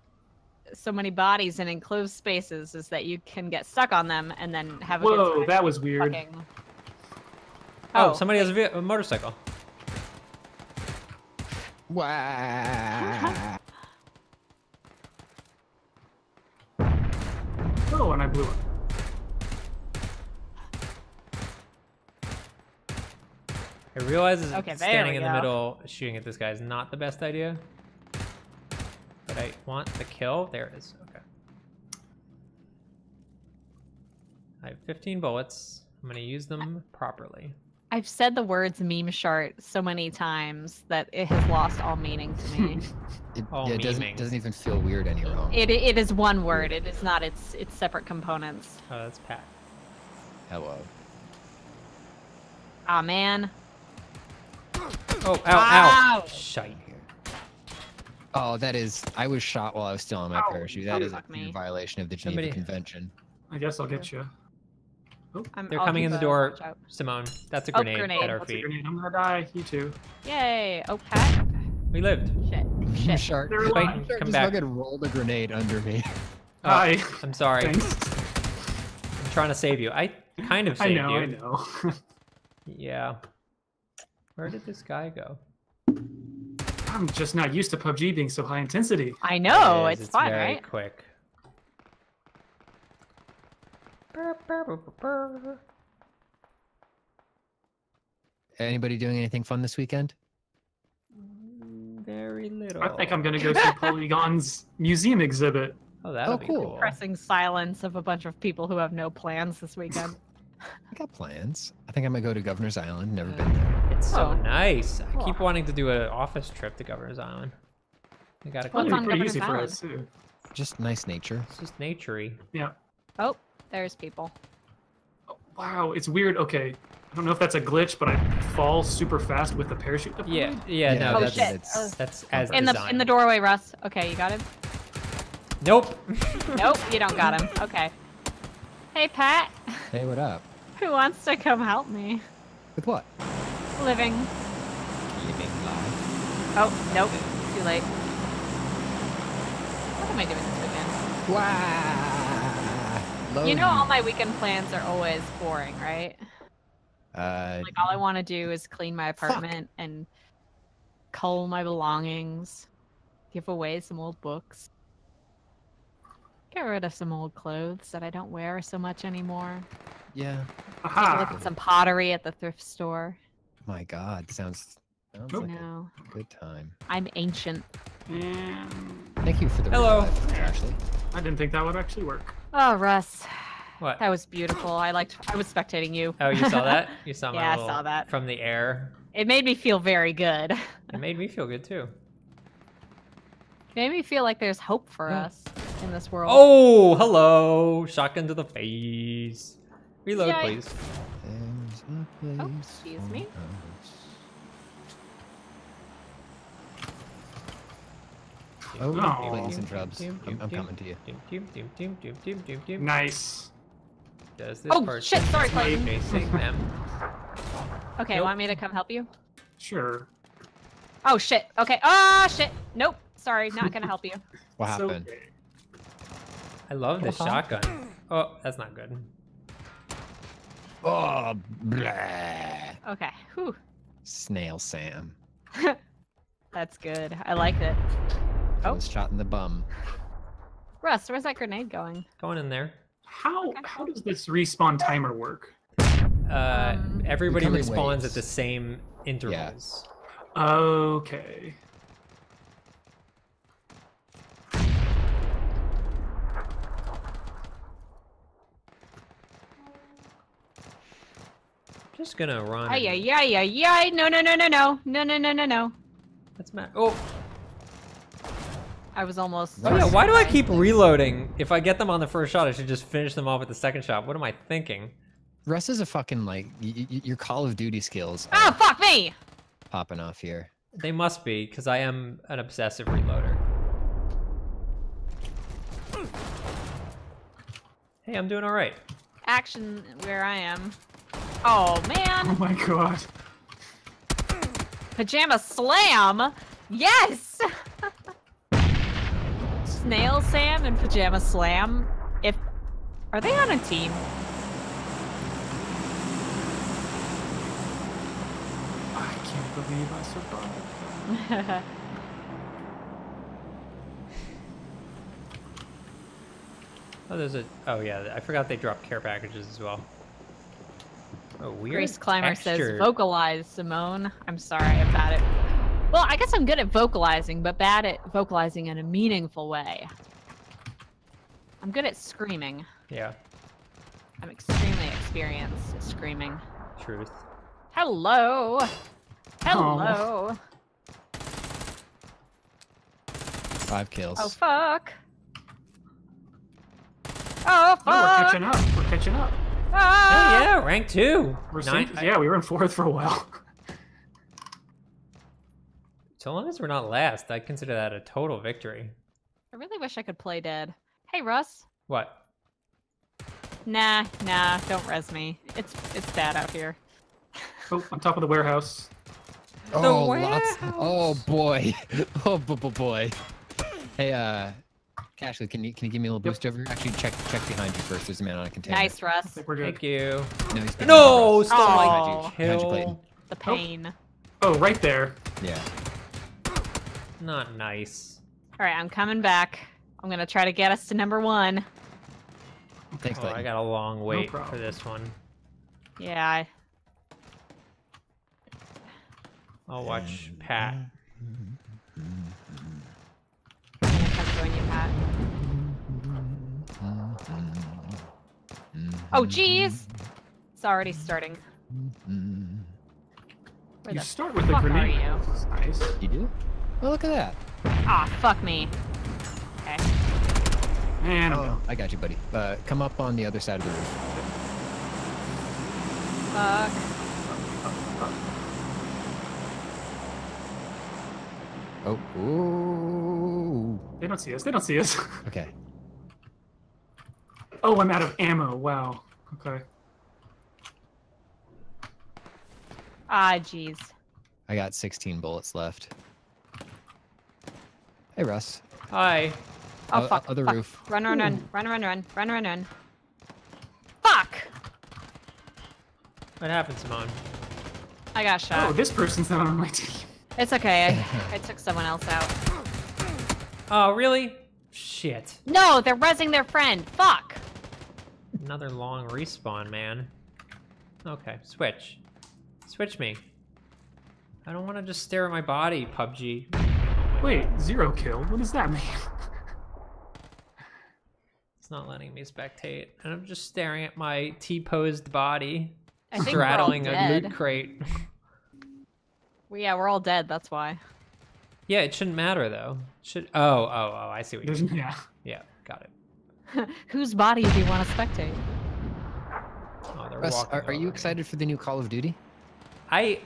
so many bodies in enclosed spaces is that you can get stuck on them and then have a good time. That was weird. Oh, somebody has a motorcycle. Wow. Oh, and I blew it. I realize standing in the middle shooting at this guy is not the best idea. But I want the kill. There it is. Okay. I have 15 bullets. I'm going to use them properly. I've said the words meme chart so many times that it has lost all meaning to me. it doesn't even feel weird anymore. It is one word. It is not its separate components. Oh, that's Pat. Hello. Aw, oh, man. Oh, ow, ow. Shite. Oh, that is. I was shot while I was still on my parachute. That is a violation of the Geneva Convention. I guess I'll get you. Oh, they're coming in the door, Simone. That's a grenade, at our feet. I'm gonna die. You too. Yay. Oh, Pat. We lived. Shit. Shark. They're alive. Come back. Just fucking rolled a grenade under me. Oh, hi. I'm sorry. Thanks. I'm trying to save you. I kind of saved you. I know. Yeah. Where did this guy go? I'm just not used to PUBG being so high intensity. I know, it's fun, very right? Quick. Anybody doing anything fun this weekend? Very little. I think I'm gonna go to Polygon's museum exhibit. Oh, that'll be cool. Depressing silence of a bunch of people who have no plans this weekend. I got plans. I think I'm gonna go to Governor's Island. Never been there. It's so nice. I keep wanting to do an office trip to Governor's Island. We gotta come. It's pretty easy for us too. Just nice nature. It's just naturey. Yeah. Oh, there's people. Oh, wow, it's weird. Okay, I don't know if that's a glitch, but I fall super fast with the parachute. Yeah. No, that's shit. That's as in the doorway, Russ. Okay, you got him. Nope. Nope, you don't got him. Okay. Hey, Pat. Hey, what up? Who wants to come help me? With what? Living life. Oh, nope. Too late. What am I doing this weekend? Wow. You know all my weekend plans are always boring, right? Like all I want to do is clean my apartment and cull my belongings, give away some old books, get rid of some old clothes that I don't wear so much anymore. Yeah. Aha. Look at some pottery at the thrift store. My God, sounds like a good time. I'm ancient. Yeah. Thank you for the revive, Ashley. I didn't think that would actually work. Oh, Russ. What? That was beautiful. I was spectating you. Oh, you saw that? You saw my I saw that. From the air. It made me feel very good. It made me feel good too. It made me feel like there's hope for us in this world. Oh, hello! Shotgun to the face. Reload, please. Oh, excuse me. Oh, Ladies and Trubs, I'm coming to you. Nice. Does this person shit, sorry, Clayton. Facing them? Okay, want me to come help you? Sure. Oh, shit. Okay. Ah, shit. Nope. Sorry, not gonna help you. What happened? Okay. I love this shotgun. Oh, that's not good. Oh, bleh. Okay. Whew. Snail Sam. That's good. I like it. Oh, shot in the bum. Russ, where's that grenade going? Going in there. How does this respawn timer work? Everybody respawns at the same intervals. Yeah. Okay. Just gonna run. Yeah. No. That's mad. Oh. I was almost. Why do I keep reloading? If I get them on the first shot, I should just finish them off with the second shot. What am I thinking? Russ is a fucking like your Call of Duty skills. Oh, fuck me! Popping off here. They must be because I am an obsessive reloader. Hey, I'm doing all right. Action where I am. Oh, man. Oh, my God. Pajama slam. Yes. Snail Sam and Pajama Slam. Are they on a team? I can't believe I survived. I forgot they dropped care packages as well. Oh, weird. Grace Climber says, vocalize, Simone. I'm sorry, I'm bad at it. Well, I guess I'm good at vocalizing, but bad at vocalizing in a meaningful way. I'm good at screaming. Yeah. I'm extremely experienced at screaming. Truth. Hello. Hello. Oh. 5 kills. Oh fuck. Oh fuck. Oh, we're catching up. We're catching up. Ah! Hey, yeah, rank 2. Yeah, we were in 4th for a while. So long as we're not last, I consider that a total victory. I really wish I could play dead. Hey, Russ. What? Nah, don't res me. It's bad out here. Oh, on top of the warehouse. Oh, warehouse. Oh boy. Oh boy. Hey, Ashley, can you give me a little boost over here? Actually, check behind you first. There's a man on a container. Nice, Russ. I think we're good. Thank you. No, he's no still like kill. The pain. Oh, right there. Yeah. Not nice. All right, I'm coming back. I'm gonna try to get us to number 1. Thanks, oh, I got a long wait for this one. Yeah. I'll watch Pat. Pat. Oh, geez! It's already starting. You start with the grenade. That's nice. You do? Oh, look at that. Ah, oh, fuck me. Okay. Man, I got you, buddy. Come up on the other side of the roof. Fuck. Oh, ooh. They don't see us. They don't see us. Okay. Oh, I'm out of ammo. Wow. Okay. Ah, jeez. I got 16 bullets left. Hey, Russ. Hi. Oh, fuck. Other roof. Run, run, run. Fuck! What happened, Simone? I got shot. Oh, this person's not on my team. It's okay. I took someone else out. Oh, really? Shit. No, they're rezzing their friend. Fuck! Another long respawn, man. Okay, switch. Switch me. I don't want to just stare at my body, PUBG. Wait, 0 kill? What does that mean? It's not letting me spectate. And I'm just staring at my T-posed body, straddling a loot crate. Well, yeah, we're all dead, that's why. Yeah, it shouldn't matter, though. Oh, I see what you mean. Yeah. Yeah, got it. Whose body do you want to spectate? Oh, they're Russ, walking are you excited for the new Call of Duty? I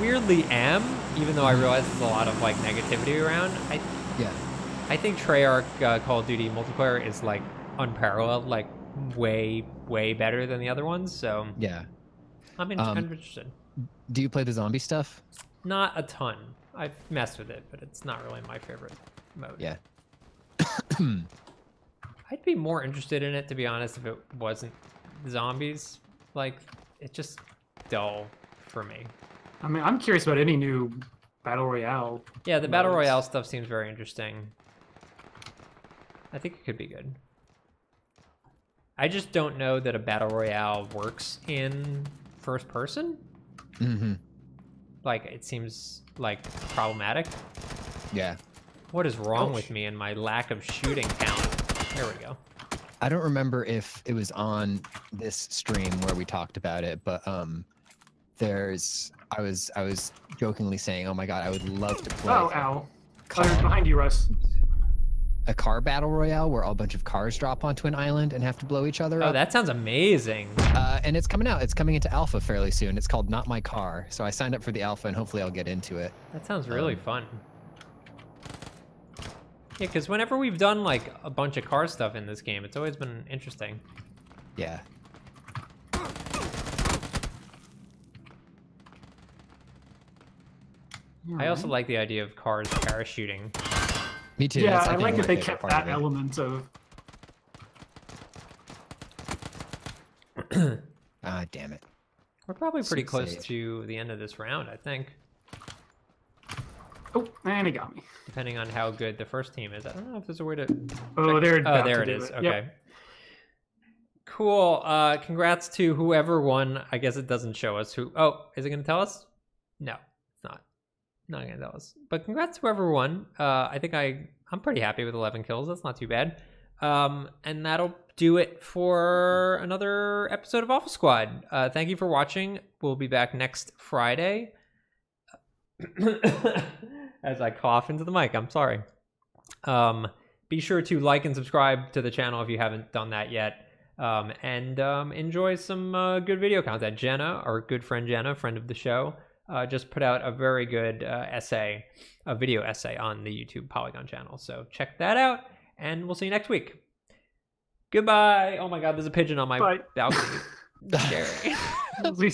weirdly am, even though I realize there's a lot of like negativity around. I think Treyarch Call of Duty multiplayer is like unparalleled, like way better than the other ones. So yeah, I'm interested. Do you play the zombie stuff? Not a ton. I've messed with it, but it's not really my favorite mode. Yeah. I'd be more interested in it, to be honest, if it wasn't zombies. Like, it's just dull for me. I mean, I'm curious about any new battle royale. Yeah, the battle royale stuff seems very interesting. I think it could be good. I just don't know that a battle royale works in first person. Mm-hmm. Like, it seems like problematic. Yeah. What is wrong with me and my lack of shooting talent? There we go. I don't remember if it was on this stream where we talked about it, but I was jokingly saying, oh my god, I would love to play. Oh, ow. Cars behind you, Russ. A car battle royale where a bunch of cars drop onto an island and have to blow each other up. Oh, that sounds amazing. And it's coming out. It's coming into alpha fairly soon. It's called Not My Car. So I signed up for the alpha and hopefully I'll get into it. That sounds really fun. Yeah, because whenever we've done like a bunch of car stuff in this game, it's always been interesting. Yeah. I also like the idea of cars parachuting. Me too. Yeah, I like that they kept that element of... Ah, damn it. We're probably pretty close to the end of this round, I think. Oh, and he got me. Depending on how good the first team is. I don't know if there's a way to... Oh, there it is. Okay. Cool. Congrats to whoever won. I guess it doesn't show us who... Oh, is it going to tell us? No, it's not. Not gonna tell us, but congrats to everyone. I think I'm pretty happy with 11 kills. That's not too bad. And that'll do it for another episode of Awful Squad. Thank you for watching. We'll be back next Friday. As I cough into the mic, I'm sorry. Be sure to like and subscribe to the channel if you haven't done that yet. Enjoy some good video content. Jenna, our good friend Jenna, friend of the show, just put out a very good essay, a video essay on the YouTube Polygon channel. So check that out, and we'll see you next week. Goodbye. Oh my God, there's a pigeon on my balcony. Scary.